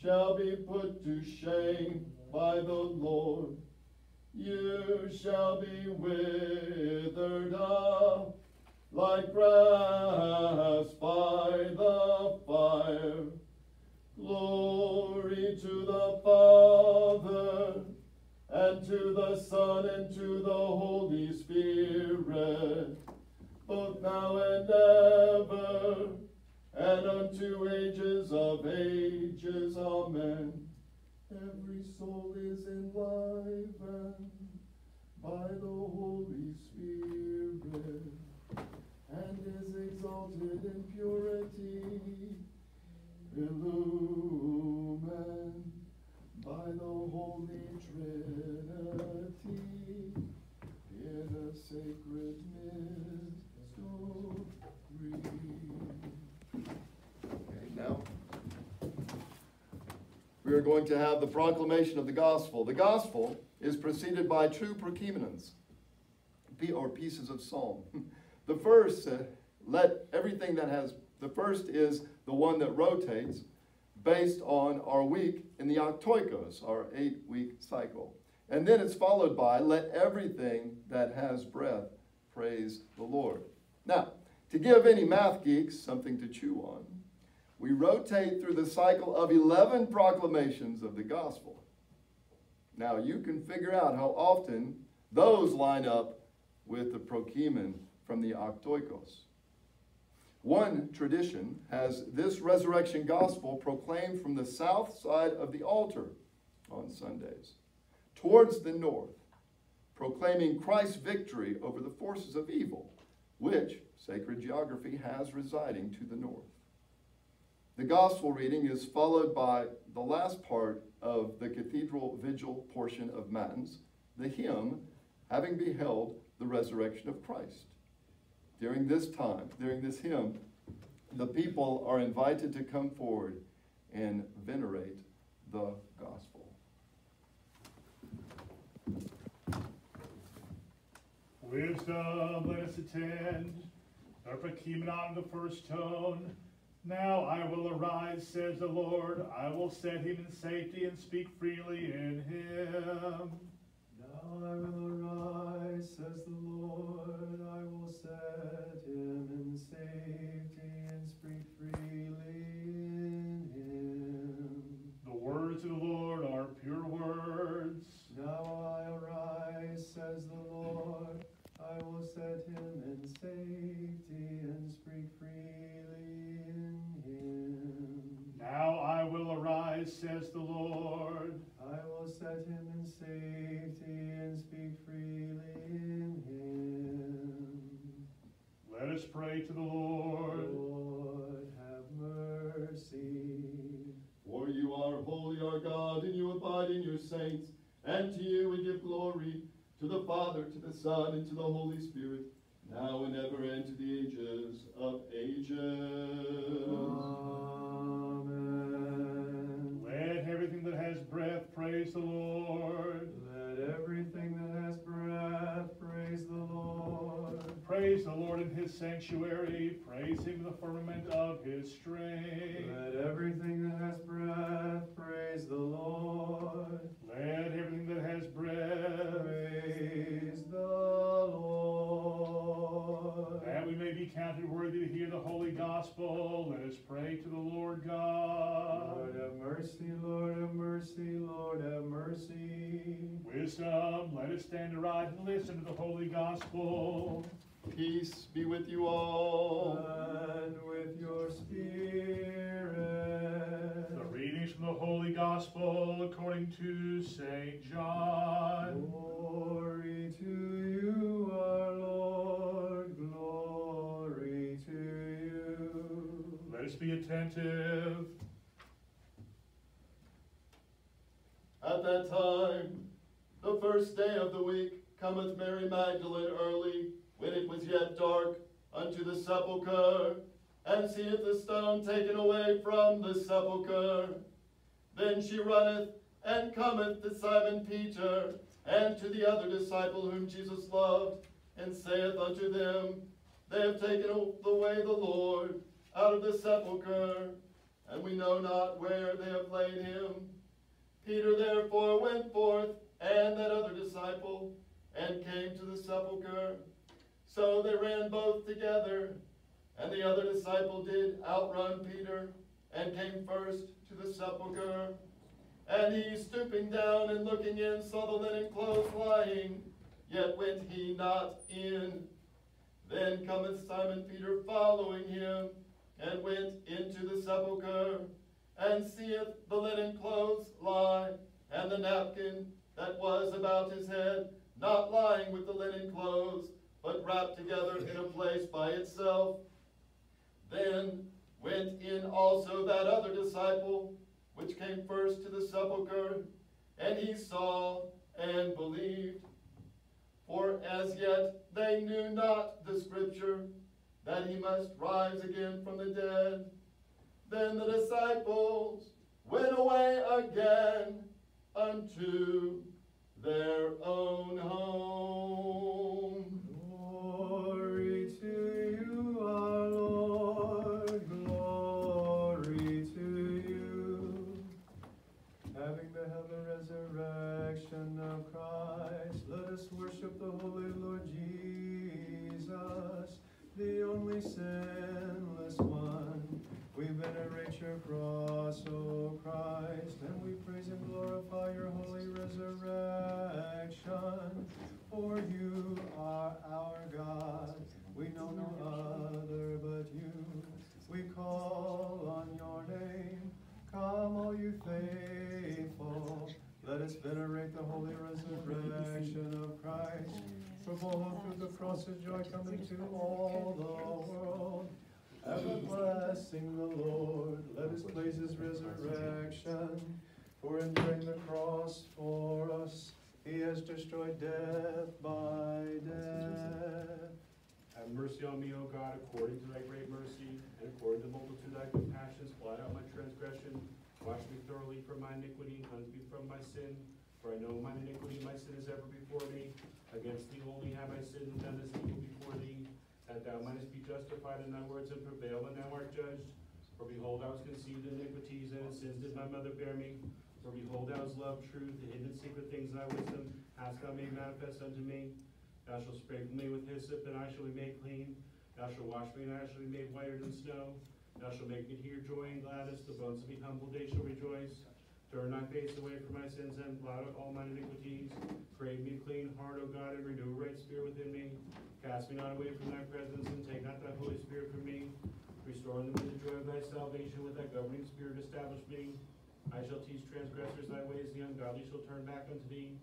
shall be put to shame by the Lord. You shall be withered up like grass by the fire. Glory to the Father, and to the Son, and to the Holy Spirit, both now and ever, and unto ages of ages, amen. Every soul is enlivened by the Holy Spirit, and is exalted in purity, illumined by the Holy Trinity, in a sacred mystery. Okay, now we are going to have the proclamation of the gospel. The gospel is preceded by two prokimenons, or pieces of psalm. The first, uh, let everything that has, the first is the one that rotates based on our week in the Octoikos, our eight-week cycle. And then it's followed by, let everything that has breath praise the Lord. Now, to give any math geeks something to chew on, we rotate through the cycle of eleven proclamations of the gospel. Now, you can figure out how often those line up with the prokimen from the Octoikos. One tradition has this resurrection gospel proclaimed from the south side of the altar on Sundays towards the north, proclaiming Christ's victory over the forces of evil, which sacred geography has residing to the north. The gospel reading is followed by the last part of the cathedral vigil portion of Matins, the hymn, Having Beheld the Resurrection of Christ. During this time, during this hymn, the people are invited to come forward and venerate the gospel. Wisdom, let us attend. Perfectmen on the first tone. Now I will arise, says the Lord. I will set him in safety and speak freely in him. Now I will arise, says the Lord. I will set him in safety and speak freely in him. The words of the Lord are pure words. Now I arise, says the Lord. I will set him in safety and speak freely in him. Now I will arise, says the Lord. I will set him in safety and speak freely in him. Let us pray to the Lord. Lord, have mercy. For you are holy, our God, and you abide in your saints, and to you we give glory. To the Father, to the Son, and to the Holy Spirit, now and ever, and to the ages of ages. Amen. Let everything that has breath praise the Lord. Let everything that has breath praise the Lord. Praise the Lord in his sanctuary. Praise him in the firmament of his strength. Let everything that has breath praise the Lord. Let everything that has breath praise the Lord. That we may be counted worthy to hear the holy gospel, let us pray to the Lord God. Lord have mercy, Lord have mercy, Lord have mercy. Wisdom, let us stand aright and listen to the holy gospel. Peace be with you all. And with your spirit. The readings from the Holy Gospel according to Saint John. Glory to you, our Lord. Glory to you. Let us be attentive. At that time, the first day of the week, cometh Mary Magdalene early, when it was yet dark, unto the sepulchre, and seeth the stone taken away from the sepulchre. Then she runneth, and cometh to Simon Peter, and to the other disciple whom Jesus loved, and saith unto them, They have taken away the Lord out of the sepulchre, and we know not where they have laid him. Peter therefore went forth, and that other disciple, and came to the sepulchre. So they ran both together, and the other disciple did outrun Peter, and came first to the sepulchre. And he, stooping down and looking in, saw the linen clothes lying, yet went he not in. Then cometh Simon Peter following him, and went into the sepulchre, and seeth the linen clothes lie, and the napkin that was about his head, not lying with the linen clothes, but wrapped together in a place by itself. Then went in also that other disciple, which came first to the sepulchre, and he saw and believed. For as yet they knew not the scripture, that he must rise again from the dead. Then the disciples went away again unto their own home. Glory to you, our Lord, glory to you. Having beheld the resurrection of Christ, let us worship the Holy Lord Jesus, the only sinless one. We venerate your cross, O Christ, and we praise and glorify your holy resurrection. For you are our God, we know no other but you. We call on your name, come all you faithful. Let us venerate the holy resurrection of Christ. For behold, through the cross of joy coming to all the world. Ever blessing the Lord, let us praise his resurrection. For enduring the cross for us, he has destroyed death by death. Have mercy on me, O God, according to thy great mercy, and according to the multitude of thy compassions, blot out my transgression. Wash me thoroughly from my iniquity, and cleanse me from my sin. For I know my iniquity, my sin is ever before me. Against thee only have I sinned, and done this evil before thee, that thou mightest be justified in thy words, and prevail when thou art judged. For behold, I was conceived in iniquities, and in sins did my mother bear me. For behold, I was loved, truth, and hidden secret things thy wisdom hast thou made manifest unto me. Thou shalt sprinkle me with hyssop, and I shall be made clean. Thou shalt wash me, and I shall be made whiter than snow. Thou shalt make me to hear joy and gladness. The bones of me humbled, they shall rejoice. Turn thy face away from my sins, and blot out all my iniquities. Create me a clean heart, O God, and renew a right spirit within me. Cast me not away from thy presence, and take not thy Holy Spirit from me. Restore unto me the joy of thy salvation, with thy governing spirit establish me. I shall teach transgressors thy ways, the ungodly shall turn back unto thee.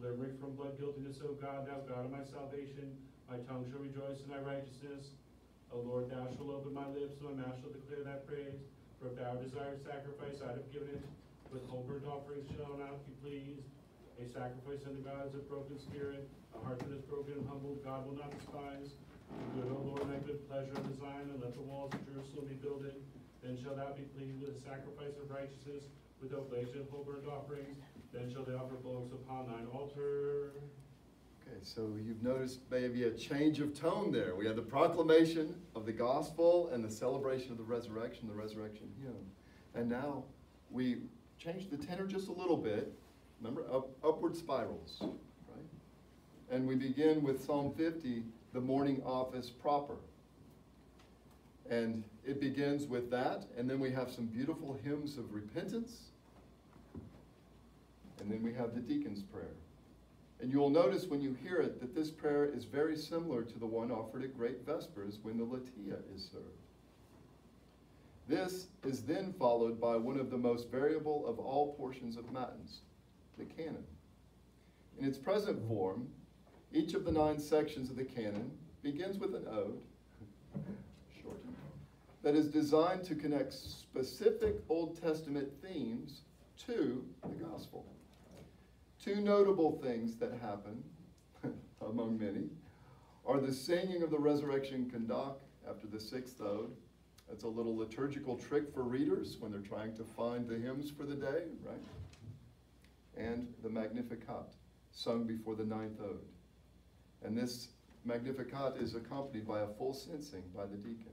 Deliver me from blood guiltiness, O God, thou God of my salvation. My tongue shall rejoice in thy righteousness. O Lord, thou shalt open my lips, and my mouth shall declare thy praise. For if thou desired sacrifice, I'd have given it. With whole burnt offerings shall not be pleased. A sacrifice unto God is a broken spirit. A heart that is broken and humbled, God will not despise. Do good, O Lord, thy good pleasure and design, and let the walls of Jerusalem be builded. Then shalt thou be pleased with the sacrifice of righteousness, with oblation of whole burnt offerings. Then shall they offer bullocks upon thine altar. Okay, so you've noticed maybe a change of tone there. We have the proclamation of the gospel and the celebration of the resurrection, the resurrection hymn. And now we change the tenor just a little bit. Remember, up, upward spirals, right? And we begin with Psalm fifty, the morning office proper. And it begins with that, and then we have some beautiful hymns of repentance, and then we have the deacon's prayer. And you'll notice when you hear it that this prayer is very similar to the one offered at Great Vespers when the Latia is served. This is then followed by one of the most variable of all portions of Matins, the canon. In its present form, each of the nine sections of the canon begins with an ode, shortened, that is designed to connect specific Old Testament themes to the gospel. Two notable things that happen, among many, are the singing of the resurrection kandak after the sixth ode. That's a little liturgical trick for readers when they're trying to find the hymns for the day, right? And the Magnificat, sung before the ninth ode. And this Magnificat is accompanied by a full censing by the deacon.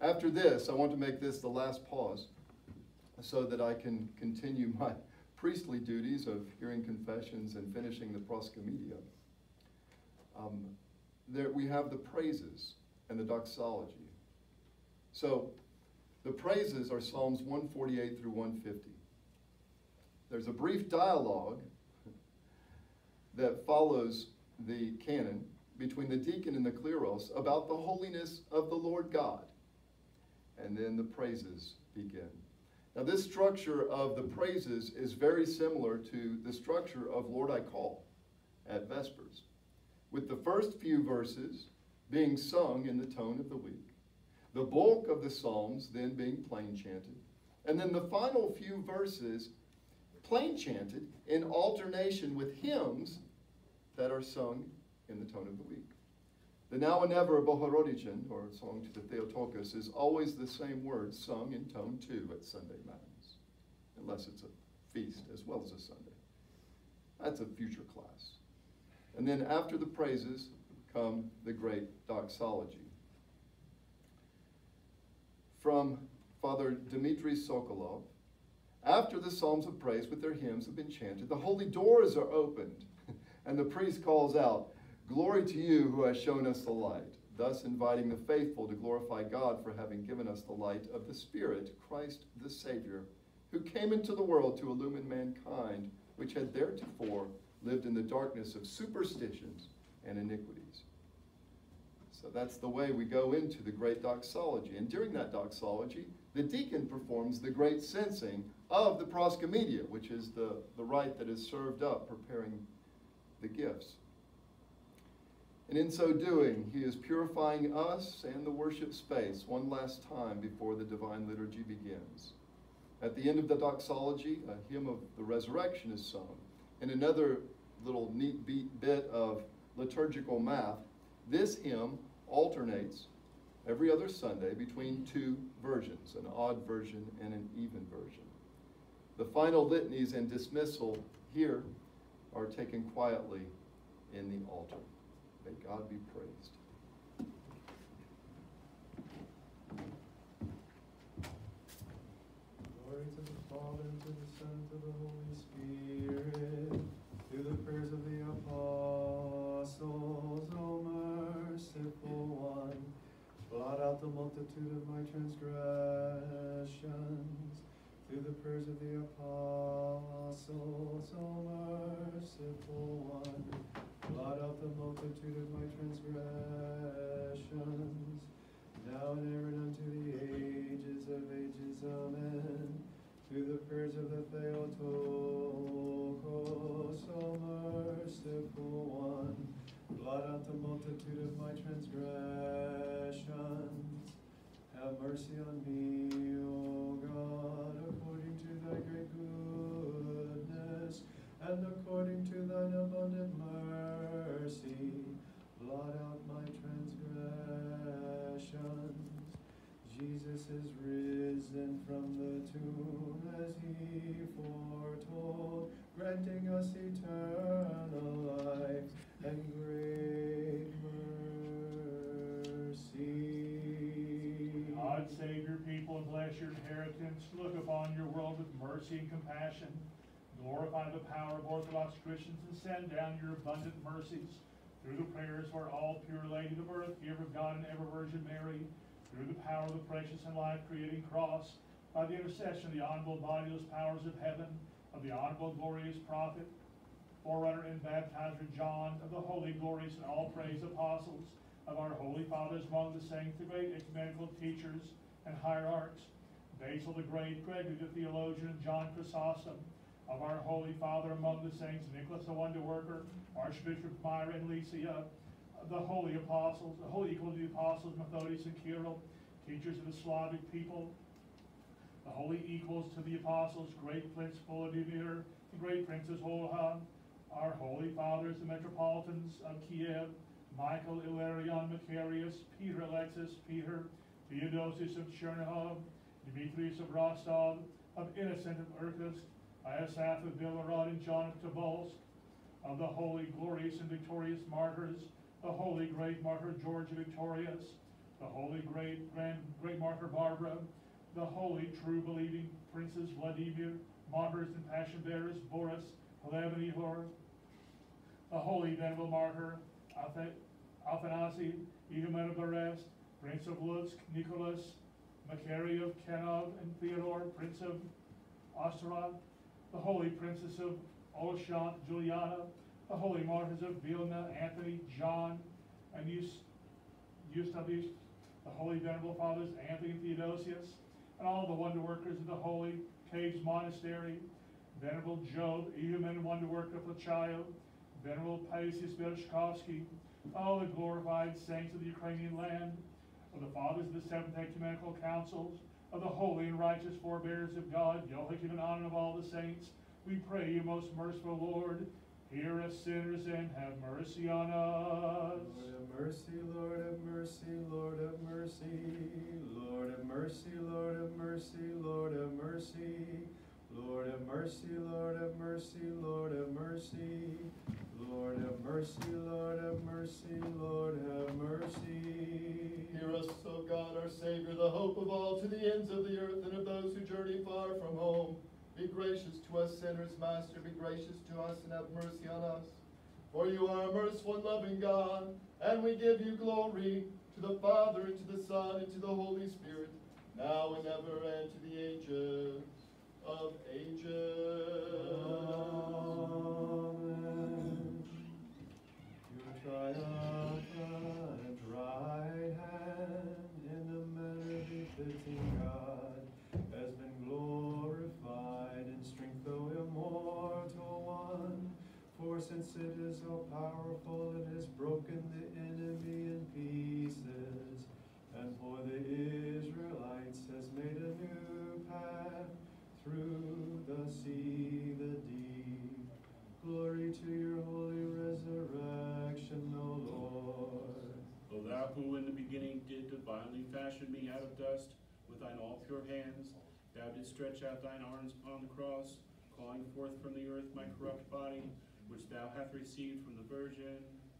After this, I want to make this the last pause so that I can continue my priestly duties of hearing confessions and finishing the proscomedia. Um, there we have the praises and the doxology. So the praises are Psalms one forty-eight through one fifty. There's a brief dialogue that follows the canon between the deacon and the kleros about the holiness of the Lord God. And then the praises begin. Now this structure of the praises is very similar to the structure of Lord I Call at Vespers, with the first few verses being sung in the tone of the week, the bulk of the Psalms then being plain chanted, and then the final few verses plain chanted in alternation with hymns that are sung in the tone of the week. The Now and Ever Bohorodigen, or Song to the Theotokos, is always the same word sung in tone two at Sunday Matins, unless it's a feast as well as a Sunday. That's a future class. And then after the praises come the great doxology. From Father Dmitri Sokolov, after the Psalms of Praise with their hymns have been chanted, the holy doors are opened, and the priest calls out, "Glory to you who has shown us the light," thus inviting the faithful to glorify God for having given us the light of the Spirit, Christ the Savior, who came into the world to illumine mankind, which had theretofore lived in the darkness of superstitions and iniquities. So that's the way we go into the great doxology. And during that doxology, the deacon performs the great censing of the proscomedia, which is the, the rite that is served up preparing the gifts. And in so doing, he is purifying us and the worship space one last time before the divine liturgy begins. At the end of the doxology, a hymn of the resurrection is sung. And another little neat beat bit of liturgical math, this hymn alternates every other Sunday between two versions, an odd version and an even version. The final litanies and dismissal here are taken quietly in the altar. May God be praised. Glory to the Father, to the Son, to the Holy Spirit, through the prayers of the apostles, O merciful One, blot out the multitude of my transgressions, through the prayers of the apostles, O merciful One, blot out the multitude of my transgressions, now and ever and unto the ages of ages. Amen. Through the prayers of the Theotokos, O merciful One, blot out the multitude of my transgressions. Have mercy on me, O God, according to thy great goodness, and according to thine abundant mercy, blot out my transgressions. Jesus is risen from the tomb as he foretold, granting us eternal life and great mercy. God, save your people and bless your inheritance. Look upon your world with mercy and compassion. Glorify the power of Orthodox Christians and send down your abundant mercies through the prayers of our all-pure Lady of Earth, giver of God and ever-Virgin Mary, through the power of the precious and life-creating cross, by the intercession of the honorable bodiless powers of heaven, of the honorable glorious prophet, forerunner and baptizer John, of the holy, glorious, and all-praise apostles, of our holy fathers among the saints, the great ecumenical teachers and hierarchs, Basil the Great, Gregory the theologian, and John Chrysostom, of our Holy Father among the saints, Nicholas the Wonder Worker, Archbishop Myra and Lycia, the Holy Apostles, the Holy Equal to the Apostles, Methodius and Kirill, teachers of the Slavic people, the Holy Equals to the Apostles, Great Prince Volodymyr, the Great Princess Olha, our Holy Fathers, the Metropolitans of Kiev, Michael, Ilarion, Macarius, Peter Alexis, Peter, Theodosius of Chernihiv, Demetrius of Rostov, of Innocent of Irkutsk, Asaph of Belorod and John of Tobolsk, of the holy, glorious, and victorious martyrs, the holy great martyr George the Victorious, the holy great grand great martyr Barbara, the holy true believing princes Vladimir, martyrs and passion bearers Boris, Hlev and Ihor, the holy venerable martyr Athanasi, Edomen of Brest, Prince of Lutsk, Nicholas, Macari of Kenov and Theodore, Prince of Ostrov, the holy princess of Olshant, Juliana, the holy martyrs of Vilna, Anthony, John, and Eustabius, the holy venerable fathers, Anthony and Theodosius, and all the wonder workers of the holy Caves Monastery, venerable Job, Ehuman wonder worker Plachayo, venerable Paisius Bereshkovsky, all the glorified saints of the Ukrainian land, of the fathers of the seventh ecumenical councils, of the holy and righteous forebears of God, Yohikim and Anon of all the saints, we pray you, most merciful Lord, hear us sinners and have mercy on us. Lord have mercy, Lord have mercy, Lord have mercy, Lord have mercy, Lord have mercy, Lord have mercy, Lord have mercy, Lord have mercy, Lord have mercy, Lord have mercy, Lord have mercy, Lord have mercy. Hear us, O God, our Savior, the hope of all to the ends of the earth and of those who journey far from home. Be gracious to us sinners, Master, be gracious to us and have mercy on us. For you are a merciful and loving God, and we give you glory, to the Father, and to the Son, and to the Holy Spirit, now and ever, and to the ages of ages. Amen. Your triumphant right hand, in the manner befitting God, has been glorified in strength, O immortal One. For since it is so powerful, it has broken the enemy in pieces, and for the Israelites has made a new path through the sea, the deep. Glory to your holy resurrection, O Lord. O thou who fashioned me out of dust with thine all pure hands. Thou didst stretch out thine arms upon the cross, calling forth from the earth my corrupt body, which thou hast received from the Virgin.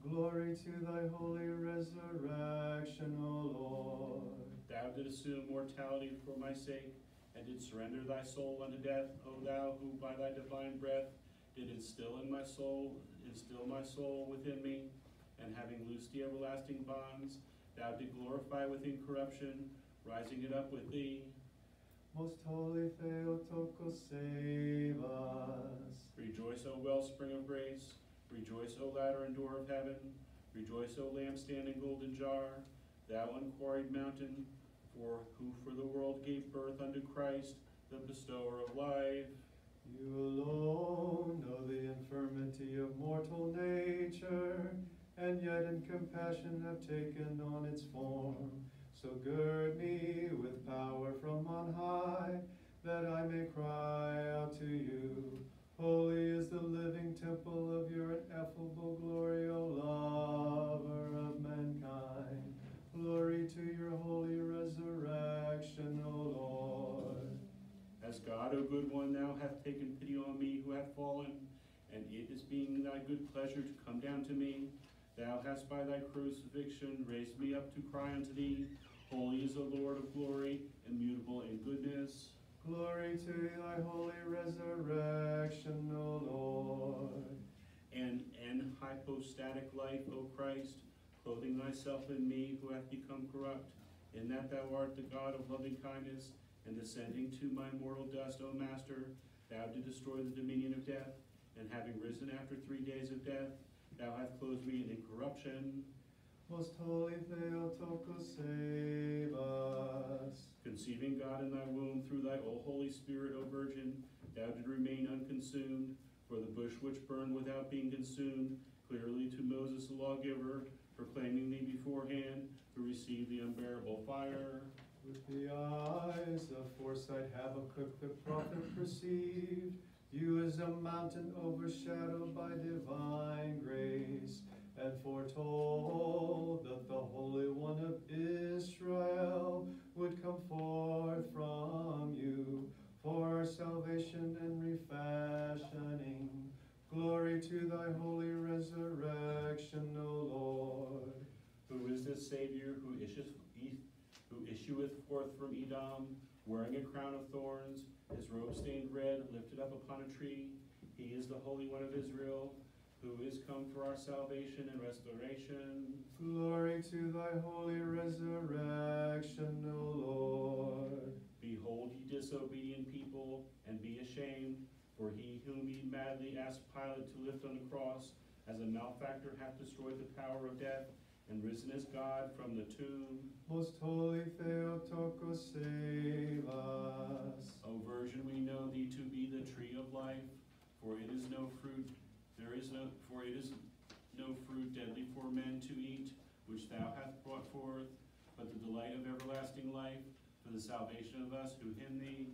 Glory to thy holy resurrection, O Lord. Thou didst assume mortality for my sake, and didst surrender thy soul unto death, O thou who by thy divine breath did instill in my soul, instill my soul within me, and having loosed the everlasting bonds, thou did glorify with incorruption, rising it up with thee. Most holy Theotokos, save us. Rejoice, O wellspring of grace. Rejoice, O ladder and door of heaven. Rejoice, O lampstand and golden jar, thou unquarried mountain, for who for the world gave birth unto Christ, the bestower of life. You alone know the infirmity of mortal nature, and yet in compassion have taken on its form. So gird me with power from on high, that I may cry out to you. Holy is the living temple of your ineffable glory, O lover of mankind. Glory to your holy resurrection, O Lord. As God, O good one, thou hast taken pity on me who hath fallen, and it is being thy good pleasure to come down to me. Thou hast by thy crucifixion raised me up to cry unto thee. Holy is the Lord of glory, immutable in goodness. Glory to thy holy resurrection, O Lord. And an hypostatic life, O Christ, clothing thyself in me who hath become corrupt, in that thou art the God of loving kindness, and descending to my mortal dust, O Master, thou didst destroy the dominion of death, and having risen after three days of death, thou hast clothed me in incorruption. Most holy Theotokos, save us. Conceiving God in thy womb through thy O Holy Spirit, O Virgin, thou did remain unconsumed, for the bush which burned without being consumed, clearly to Moses the lawgiver, proclaiming thee beforehand, who received the unbearable fire. With the eyes of foresight Habakkuk the prophet perceived, you as a mountain overshadowed by divine grace, and foretold that the Holy One of Israel would come forth from you for salvation and refashioning. Glory to thy holy resurrection, O Lord. Who is this Savior who issueth, who issueth forth from Edom, wearing a crown of thorns, his robe stained red, lifted up upon a tree? He is the Holy One of Israel, who is come for our salvation and restoration. Glory to thy holy resurrection, O Lord. Behold, ye disobedient people, and be ashamed, for he whom ye madly asked Pilate to lift on the cross, as a malefactor hath destroyed the power of death, and risen as God from the tomb. Most holy Theotokos, save us. O Virgin, we know thee to be the tree of life, for it is no fruit, there is no, for it is no fruit deadly for men to eat, which thou hast brought forth, but the delight of everlasting life, for the salvation of us who in thee.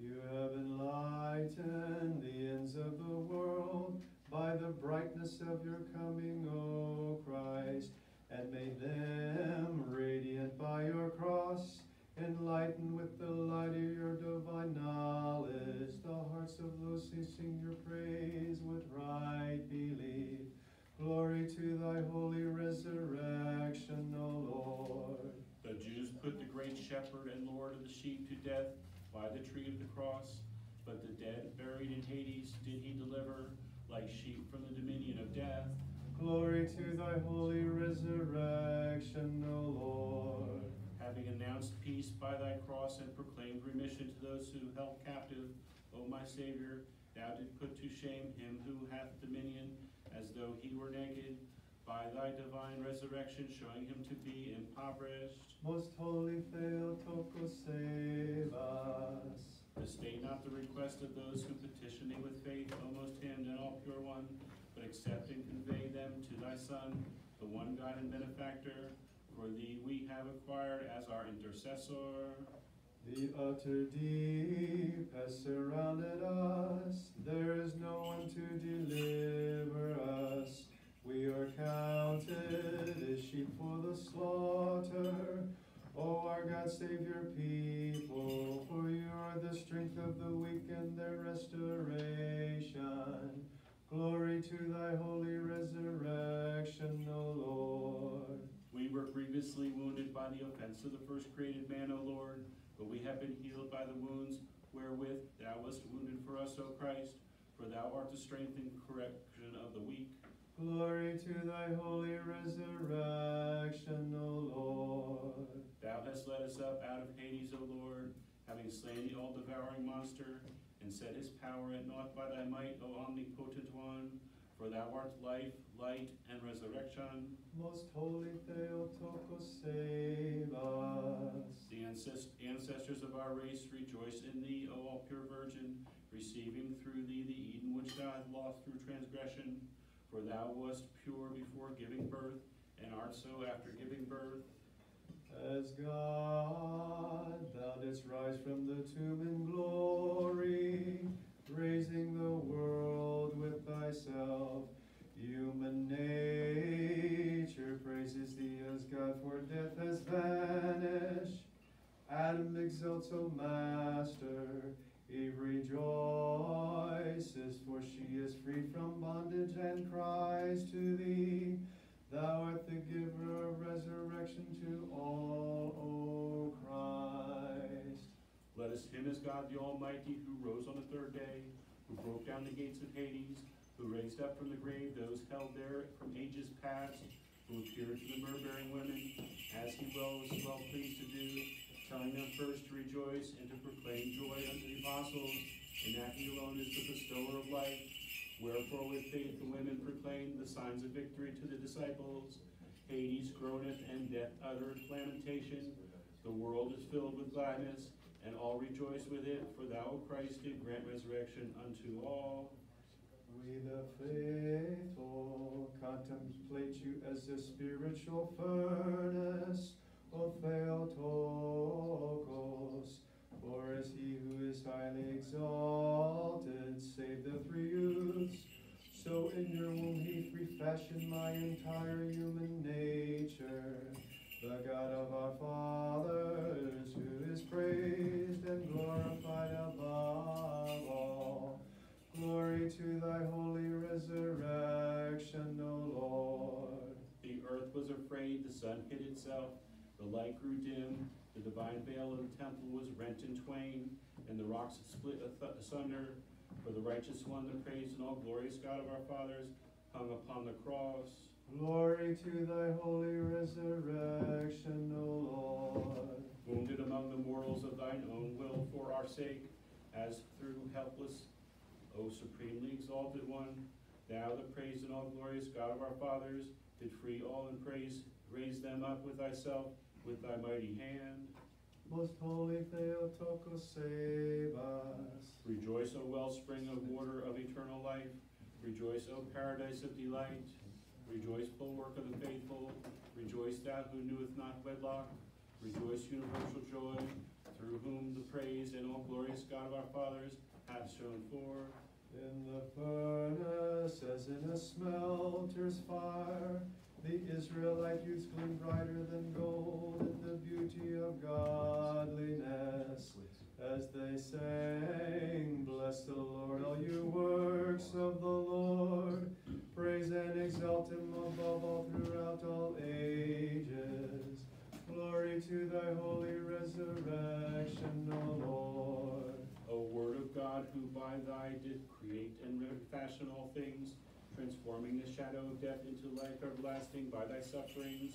You have enlightened the ends of the world by the brightness of your coming, O Christ, and made them radiant by your cross, enlighten with the light of your divine knowledge the hearts of those who sing your praise with right belief. Glory to thy holy resurrection, O Lord. The Jews put the great shepherd and Lord of the sheep to death by the tree of the cross, but the dead buried in Hades did he deliver, like sheep from the dominion of death. Glory to thy holy resurrection, O Lord. Having announced peace by thy cross and proclaimed remission to those who held captive, O my Savior, thou didst put to shame him who hath dominion, as though he were naked, by thy divine resurrection showing him to be impoverished. Most holy Theotokos, save us. Disdain not the request of those who petition thee with faith, O most hymned and all pure one, but accept and convey them to thy Son, the one God and benefactor. For thee we have acquired as our intercessor. The utter deep has surrounded us. There is no one to deliver us. We are counted as sheep for the slaughter. O upon the offense of the first created man, O Lord, but we have been healed by the wounds wherewith thou wast wounded for us, O Christ, for thou art the strength and correction of the weak. Glory to thy holy resurrection, O Lord. Thou hast led us up out of Hades, O Lord, having slain the all-devouring monster, and set his power at naught by thy might, O omnipotent one, for thou art life, light, and resurrection. Most holy Theotokos, save us. The ancest ancestors of our race rejoice in thee, O all pure Virgin, receiving through thee the Eden which thou hast lost through transgression. For thou wast pure before giving birth, and art so after giving birth. As God, thou didst rise from the tomb in glory, raising the world with thyself. Human nature praises thee as God, for death has vanished. Adam exults, O Master, Eve rejoices, for she is freed from bondage and cries to thee. Thou art the giver of resurrection to all, O Christ. Let us hymn as God the Almighty, who rose on the third day, who broke down the gates of Hades, who raised up from the grave those held there from ages past, who appeared to the myrrh-bearing women, as he well was well pleased to do, telling them first to rejoice and to proclaim joy unto the apostles, and that he alone is the bestower of life. Wherefore with faith the women proclaimed the signs of victory to the disciples. Hades groaneth, and death uttereth lamentation. The world is filled with gladness, and all rejoice with it, for thou, O Christ, did grant resurrection unto all. We the faithful contemplate you as a spiritual furnace, O Theotokos, for as he who is highly exalted saved the three youths, so in your womb he refashioned my entire human nature. The God of our fathers, who is praised and glorified above all. Glory to thy holy resurrection, O Lord. The earth was afraid, the sun hid itself, the light grew dim, the divine veil of the temple was rent in twain, and the rocks split asunder. For the righteous one, the praise and all glorious God of our fathers, hung upon the cross. Glory to thy holy resurrection, O Lord. Wounded among the mortals of thine own will for our sake, as through helpless, O supremely exalted one, thou, the praise and all glorious God of our fathers, did free all in praise, raise them up with thyself, with thy mighty hand. Most holy Theotokos, save us. Rejoice, O wellspring of water of eternal life. Rejoice, O paradise of delight. Rejoice, bulwark of the faithful. Rejoice, thou who knewest not wedlock. Rejoice, universal joy, through whom the praise and all glorious God of our fathers hath shone forth. In the furnace, as in a smelter's fire, the Israelite youths gleam brighter than gold in the beauty of godliness. As they sang, bless the Lord, all you works of the Lord. Praise and exalt him above all throughout all ages. Glory to thy holy resurrection, O Lord. O Word of God, who by thy did create and fashion all things, transforming the shadow of death into life everlasting by thy sufferings,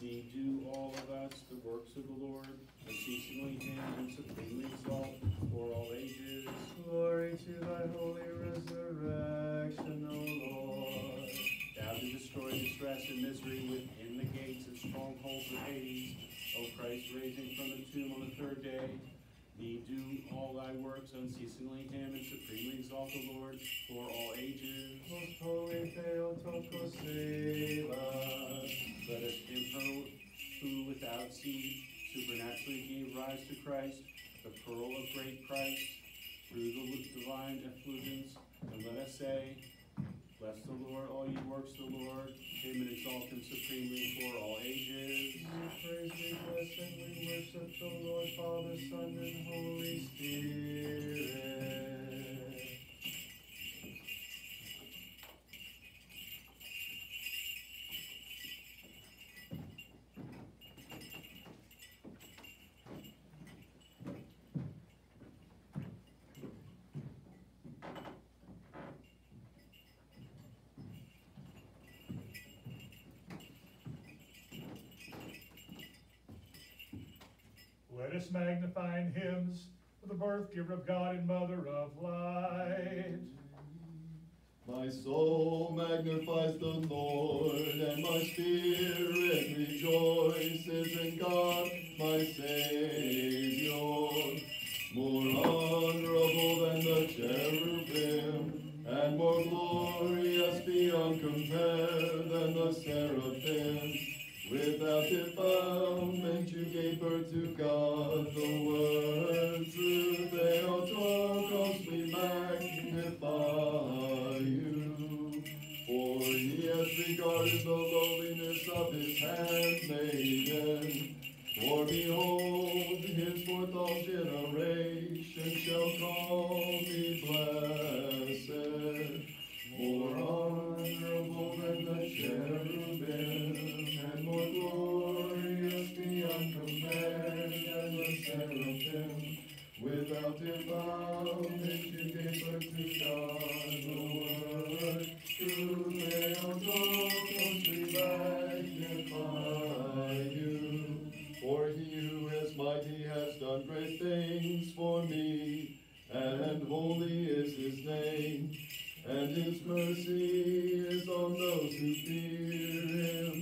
thee do all of us the works of the Lord, unceasingly hymn and supremely exalt for all ages. Glory to thy holy resurrection, O Lord. Thou didst destroy distress and misery within the gates and strongholds of Hades, O Christ, raising from the tomb on the third day. Thee do all thy works, unceasingly hymn and supremely exalt the Lord for all ages. Most holy Theotokos, save us. Let us hymn who without seed supernaturally gave rise to Christ, the pearl of great price, through the divine effulgence, and let us say, bless the Lord, all ye works the Lord, hymn and exalt him supremely for all ages. We praise, we bless, and we worship the Lord, Father, Son, and Holy Spirit. Let us magnify in hymns for the birth giver of God and mother of light. My soul magnifies the Lord, and my spirit rejoices in God, my Savior. More honorable than the cherubim, and more glorious beyond compare than the seraphim. Without defilement you gave birth to God, the Word true, they all told we magnify you. For he has regarded the lowliness of his handmaiden. For behold, henceforth all generations shall call me blessed. More honorable than the cherubim, and more glorious beyond compare than the seraphim. Without defilement you gave birth to God, the Word true, they all we magnify you. For he who is mighty has done great things for me, and holy is his name. And his mercy is on those who fear him,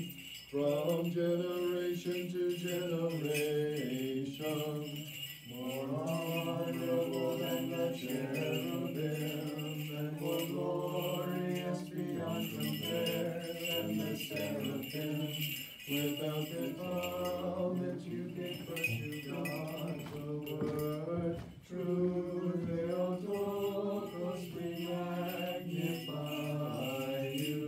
from generation to generation. More honorable than the cherubim, and more glorious beyond compare than the seraphim. Without defilement you gave birth to God, the Word true, Theotokos, we magnify you.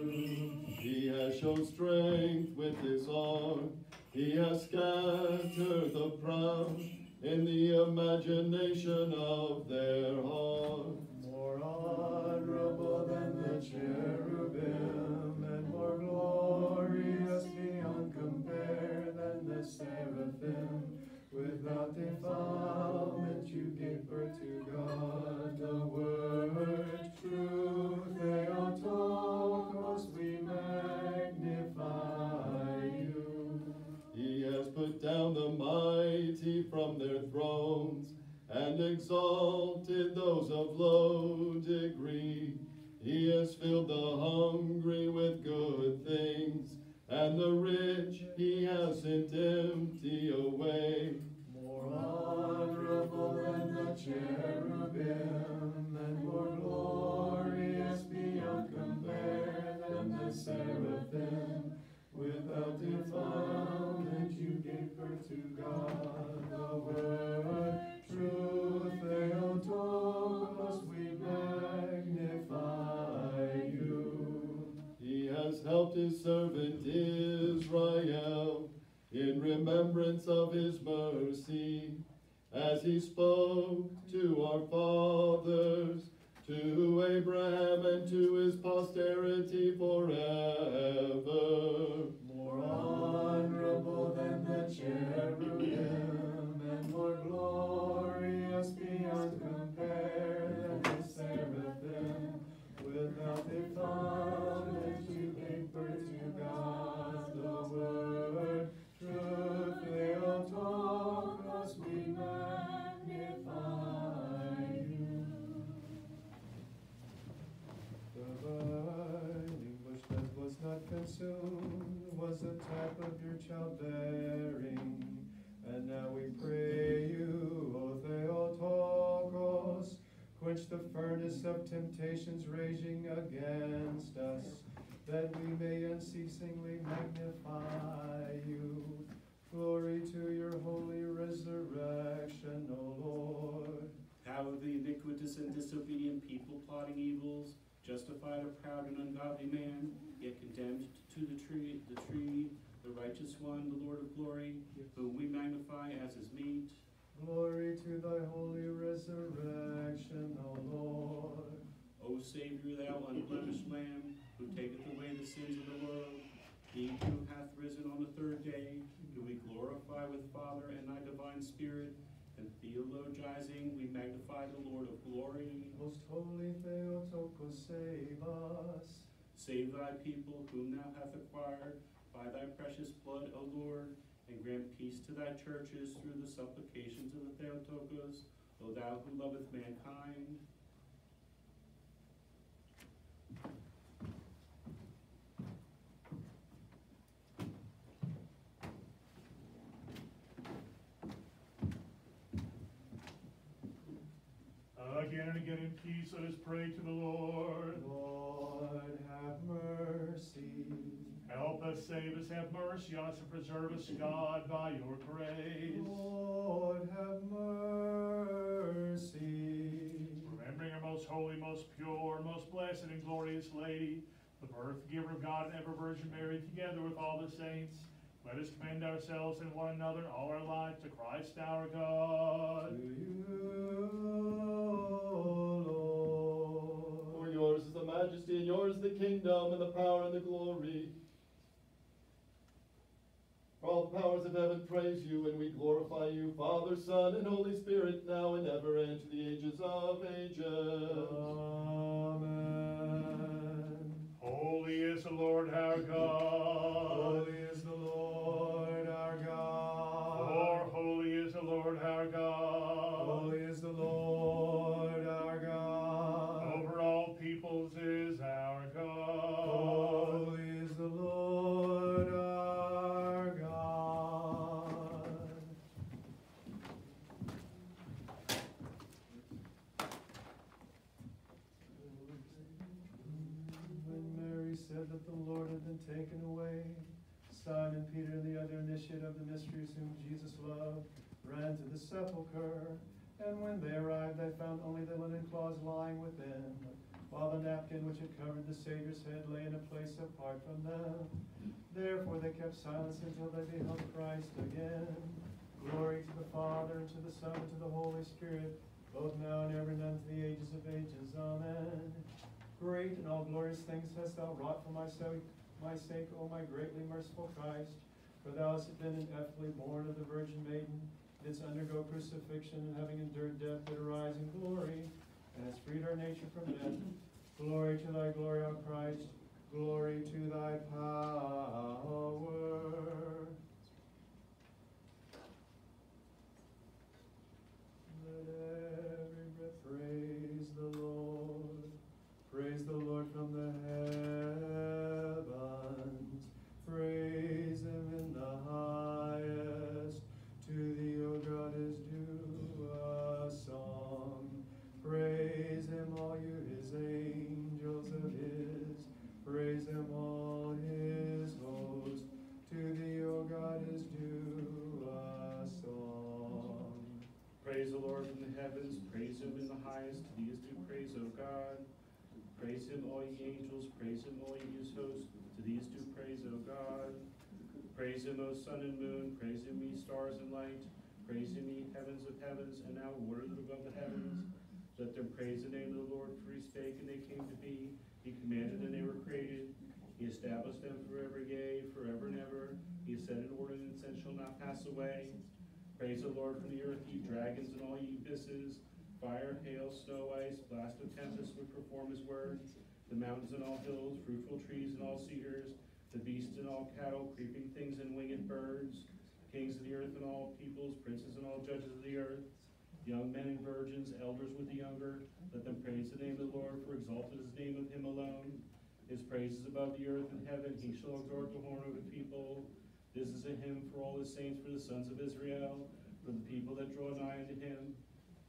He has shown strength with his arm, he has scattered the proud in the imagination of their heart. More honorable than the cherubim, and more glorious beyond compare than the seraphim. Without defilement you gave birth to God, the Word true, Theotokos, we magnify you. He has put down the mighty from their thrones, and exalted those of low degree. He has filled the hungry with good things, and the rich he has sent empty away. More honorable than the cherubim, and more glorious beyond compare than the seraphim. Without defilement you gave birth to God, the Word true, Theotokos, we magnify you. He has helped his servant Israel in remembrance of his mercy, as he spoke to our fathers, to Abraham and to his posterity forever. More honorable than the cherubim, and more glorious beyond compare than the seraphim. Without defilement you gave birth to God, the Word true, Theotokos, we magnify you. Divine bush that was not consumed was a type of your childbearing, and now we pray you, O Theotokos, quench the furnace of temptations raging against us, that we may unceasingly magnify you. Glory to your holy resurrection, O Lord. How have the iniquitous and disobedient people, plotting evils, justified a proud and ungodly man, yet condemned to the tree, the tree, the righteous one, the Lord of glory, whom we magnify as his meat. Glory to thy holy resurrection, O Lord. O Savior, thou unblemished Lamb, who taketh away the sins of the world, he who hath risen on the third day, do we glorify with Father and thy divine Spirit, and theologizing, we magnify the Lord of glory. Most holy Theotokos, save us. Save thy people, whom thou hast acquired by thy precious blood, O Lord, and grant peace to thy churches through the supplications of the Theotokos, O thou who loveth mankind. Again and again in peace, let us pray to the Lord. Lord, have mercy. Help us, save us, have mercy on us, and preserve us, God, by your grace. Lord, have mercy. Remembering our most holy, most pure, most blessed and glorious Lady, the birth giver of God and ever Virgin Mary, together with all the saints, let us commend ourselves and one another and all our lives to Christ our God. To you, yours is the majesty, and yours is the kingdom, and the power, and the glory. For all the powers of heaven praise you, and we glorify you, Father, Son, and Holy Spirit, now and ever, and to the ages of ages. Amen. Holy is the Lord our God. Holy is the Lord our God. For holy is the Lord our God. Holy is the Lord. Is our God. Holy is the Lord our God. When Mary said that the Lord had been taken away, Simon Peter and the other initiate of the mysteries whom Jesus loved ran to the sepulchre, and when they arrived they found only the linen cloths lying within, while the napkin which had covered the Savior's head lay in a place apart from them. Therefore they kept silence until they beheld Christ again. Glory to the Father, and to the Son, and to the Holy Spirit, both now and ever, and unto the ages of ages. Amen. Great and all glorious things hast thou wrought for my sake, my sake, O my greatly merciful Christ. For thou hast been ineffably born of the Virgin Maiden, didst undergo crucifixion, and having endured death, did arise in glory, and has freed our nature from death. Glory to thy glory, O Christ. Glory to thy power. Let every breath praise the Lord. Praise the Lord from the heavens. Praise him in the highest. To thee, O God, is due a song. Praise him, all you his angels of his. Praise him, all his host. To thee, O God, is due a song. Praise the Lord in the heavens. Praise him in the highest. To thee is due praise, O God. Praise him, all ye angels. Praise him, all ye his hosts. To thee is due praise, O God. Praise him, O sun and moon. Praise him, ye stars and light. Praise him, ye heavens of heavens, and now waters above the heavens. Let them praise the name of the Lord, for he spake and they came to be. He commanded and they were created. He established them forever, yea, forever and ever. He has set an ordinance and shall not pass away. Praise the Lord from the earth, ye dragons and all ye abysses. Fire, hail, snow, ice, blast of tempest would perform his word. The mountains and all hills, fruitful trees and all cedars. The beasts and all cattle, creeping things and winged birds. Kings of the earth and all peoples, princes and all judges of the earth. Young men and virgins, elders with the younger, let them praise the name of the Lord, for exalted is the name of him alone. His praise is above the earth and heaven, he shall exalt the horn of the people. This is a hymn for all his saints, for the sons of Israel, for the people that draw nigh unto him.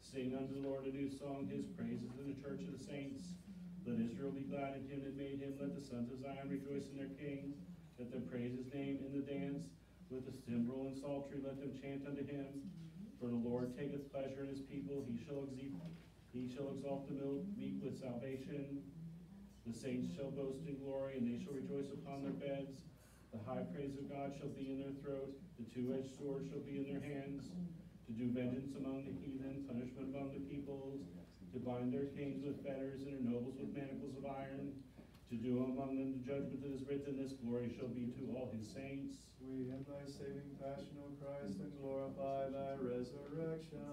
Sing unto the Lord a new song, his praises in the church of the saints. Let Israel be glad in him that made him, let the sons of Zion rejoice in their king. Let them praise his name in the dance, with the cymbal and psaltery, let them chant unto him. For the Lord taketh pleasure in his people, he shall exalt, he shall exalt the meek with salvation. The saints shall boast in glory, and they shall rejoice upon their beds. The high praise of God shall be in their throat, the two-edged sword shall be in their hands, to do vengeance among the heathen, punishment among the peoples, to bind their kings with fetters, and their nobles with manacles of iron, to do among them the judgment that is written, this glory shall be to all his saints. We in thy saving passion, O Christ, and glorify thy resurrection.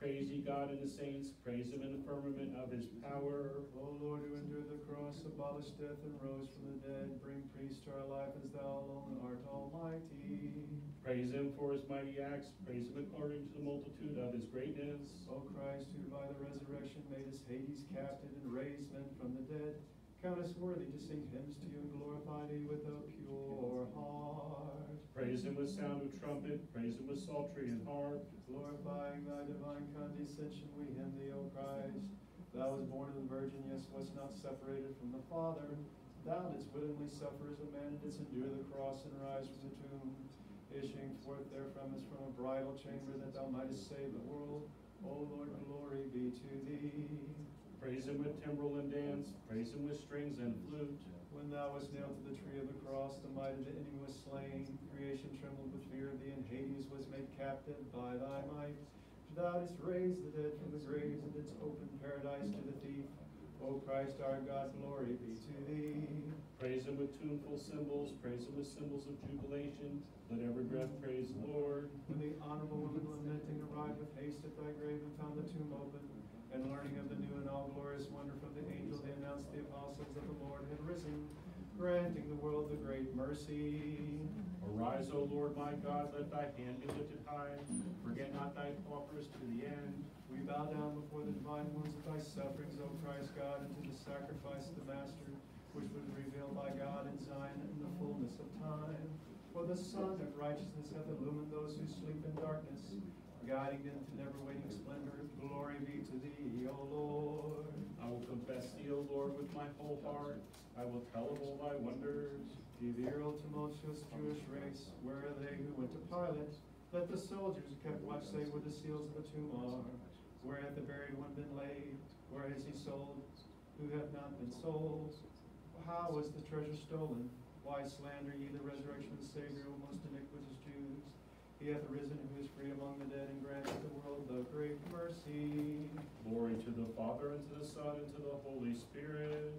Praise ye God and the saints, praise him in the firmament of his power. O Lord, who endured the cross, abolished death, and rose from the dead, bring peace to our life as thou alone art almighty. Praise him for his mighty acts, praise him according to the multitude of his greatness. O Christ, who by the resurrection made us Hades captive and raised men from the dead, count us worthy to sing hymns to you and glorify thee with a pure heart. Praise him with sound of trumpet, praise him with psaltery and harp. Glorifying thy divine condescension, we hymn thee, O Christ. Thou was born of the Virgin, yes, was not separated from the Father. Thou didst willingly suffer as a man, didst endure the cross and rise from the tomb, issuing forth therefrom as from a bridal chamber, that thou mightest save the world. O Lord, glory be to thee. Praise him with timbrel and dance, praise him with strings and flute. When thou wast nailed to the tree of the cross, the might of the enemy was slain. Creation trembled with fear of thee, and Hades was made captive by thy might. Thou didst raise the dead from the graves, and didst open paradise to the thief. O Christ our God, glory be to thee. Praise him with tuneful cymbals, praise him with cymbals of jubilation. Let every breath praise the Lord. When the honorable women lamenting arrived with haste at thy grave and found the tomb open, and learning of the new and all glorious wonder from the angel, they announced the apostles that the Lord had risen, granting the world the great mercy. Arise, O Lord my God, let thy hand be lifted high. Forget not thy paupers to the end. We bow down before the divine ones of thy sufferings, O Christ God, and to the sacrifice of the Master, which was revealed by God in Zion in the fullness of time. For the sun of righteousness hath illumined those who sleep in darkness, guiding them to never-waiting splendor. Glory be to thee, O Lord. I will confess thee, O Lord, with my whole heart. I will tell of all thy wonders. To the old tumultuous Jewish race, where are they who went to Pilate? Let the soldiers who kept watch say where the seals of the tomb are. Where hath the buried one been laid? Where is he sold? Who hath not been sold? How was the treasure stolen? Why slander ye the resurrection of the Savior, O most iniquitous Jews? He hath arisen who is free among the dead and grants the world the great mercy. Glory to the Father, and to the Son, and to the Holy Spirit.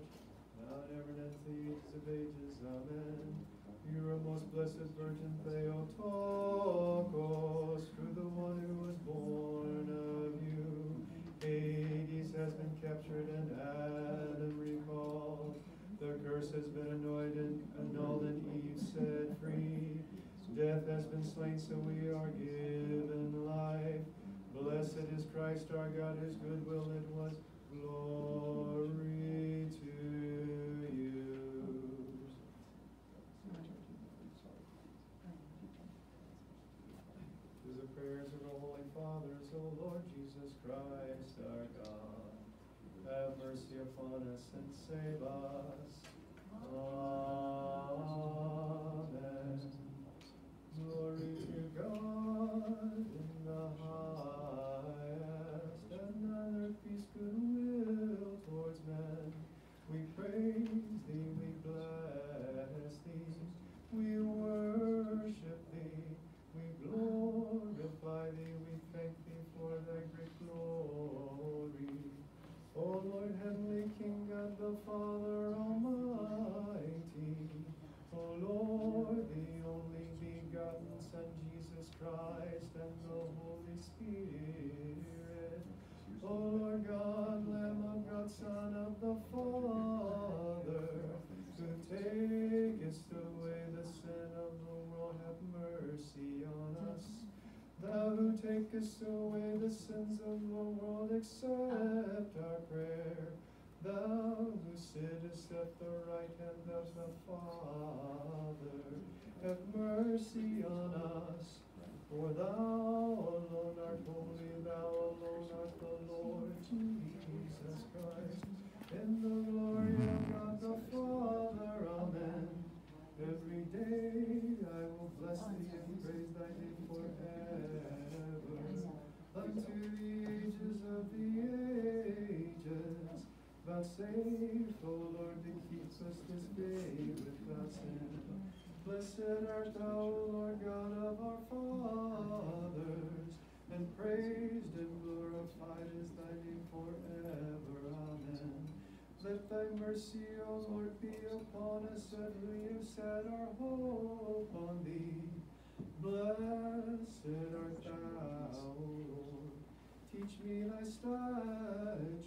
Now and ever and at the ages of ages. Amen. You are most blessed Virgin Theotokos, through the one who was born of you. Hades has been captured and Adam recalled. The curse has been annoyed and annulled and Eve set free. Death has been slain, so we are given life. Blessed is Christ our God, whose goodwill it was. Glory to you. To the prayers of the Holy Fathers, O Lord Jesus Christ our God, have mercy upon us and save us. Amen. Glory to God in the highest, and on earth peace, goodwill towards men. We praise thee, we bless thee, we worship thee, we glorify thee, we thank thee for thy great glory. O Lord, heavenly King, God the Father almighty, O Lord, the only begotten Son, Jesus Christ, and the Holy Spirit. O Lord God, Lamb of God, Son of the Father, who takest away the sin of the world, have mercy on us. Thou who takest away the sins of the world, accept our prayer. Thou who sittest at the right hand of the Father, have mercy on us. For thou alone art holy, thou alone art the Lord Jesus Christ. In the glory of God the Father, amen. Every day I will bless thee and praise thy name forever. Unto the ages of the ages. Vouchsafe, O Lord, to keep us this day without sin. Blessed art thou, O Lord God of our fathers, and praised and glorified is thy name forever. Amen. Let thy mercy, O Lord, be upon us, and we have set our hope on thee. Blessed art thou, O Lord. Teach me thy statutes.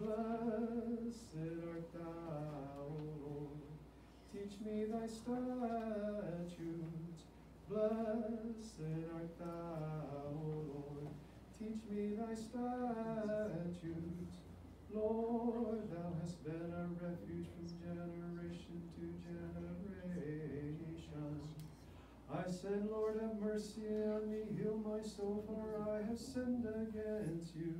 Blessed art thou, O Lord. Teach me thy statutes. Blessed art thou, O Lord. Teach me thy statutes. Lord, thou hast been our refuge from generation to generation. I said, Lord, have mercy on me, heal my soul, for I have sinned against you.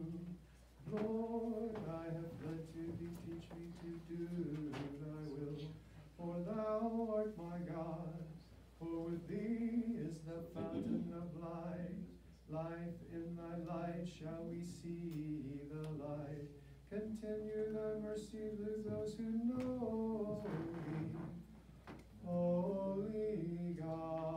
Lord, I have fled to thee, teach me to do thy will. For thou art my God, for with thee is the fountain of life. Life in thy light shall we see the light. Continue thy mercy to those who know thee. Holy God.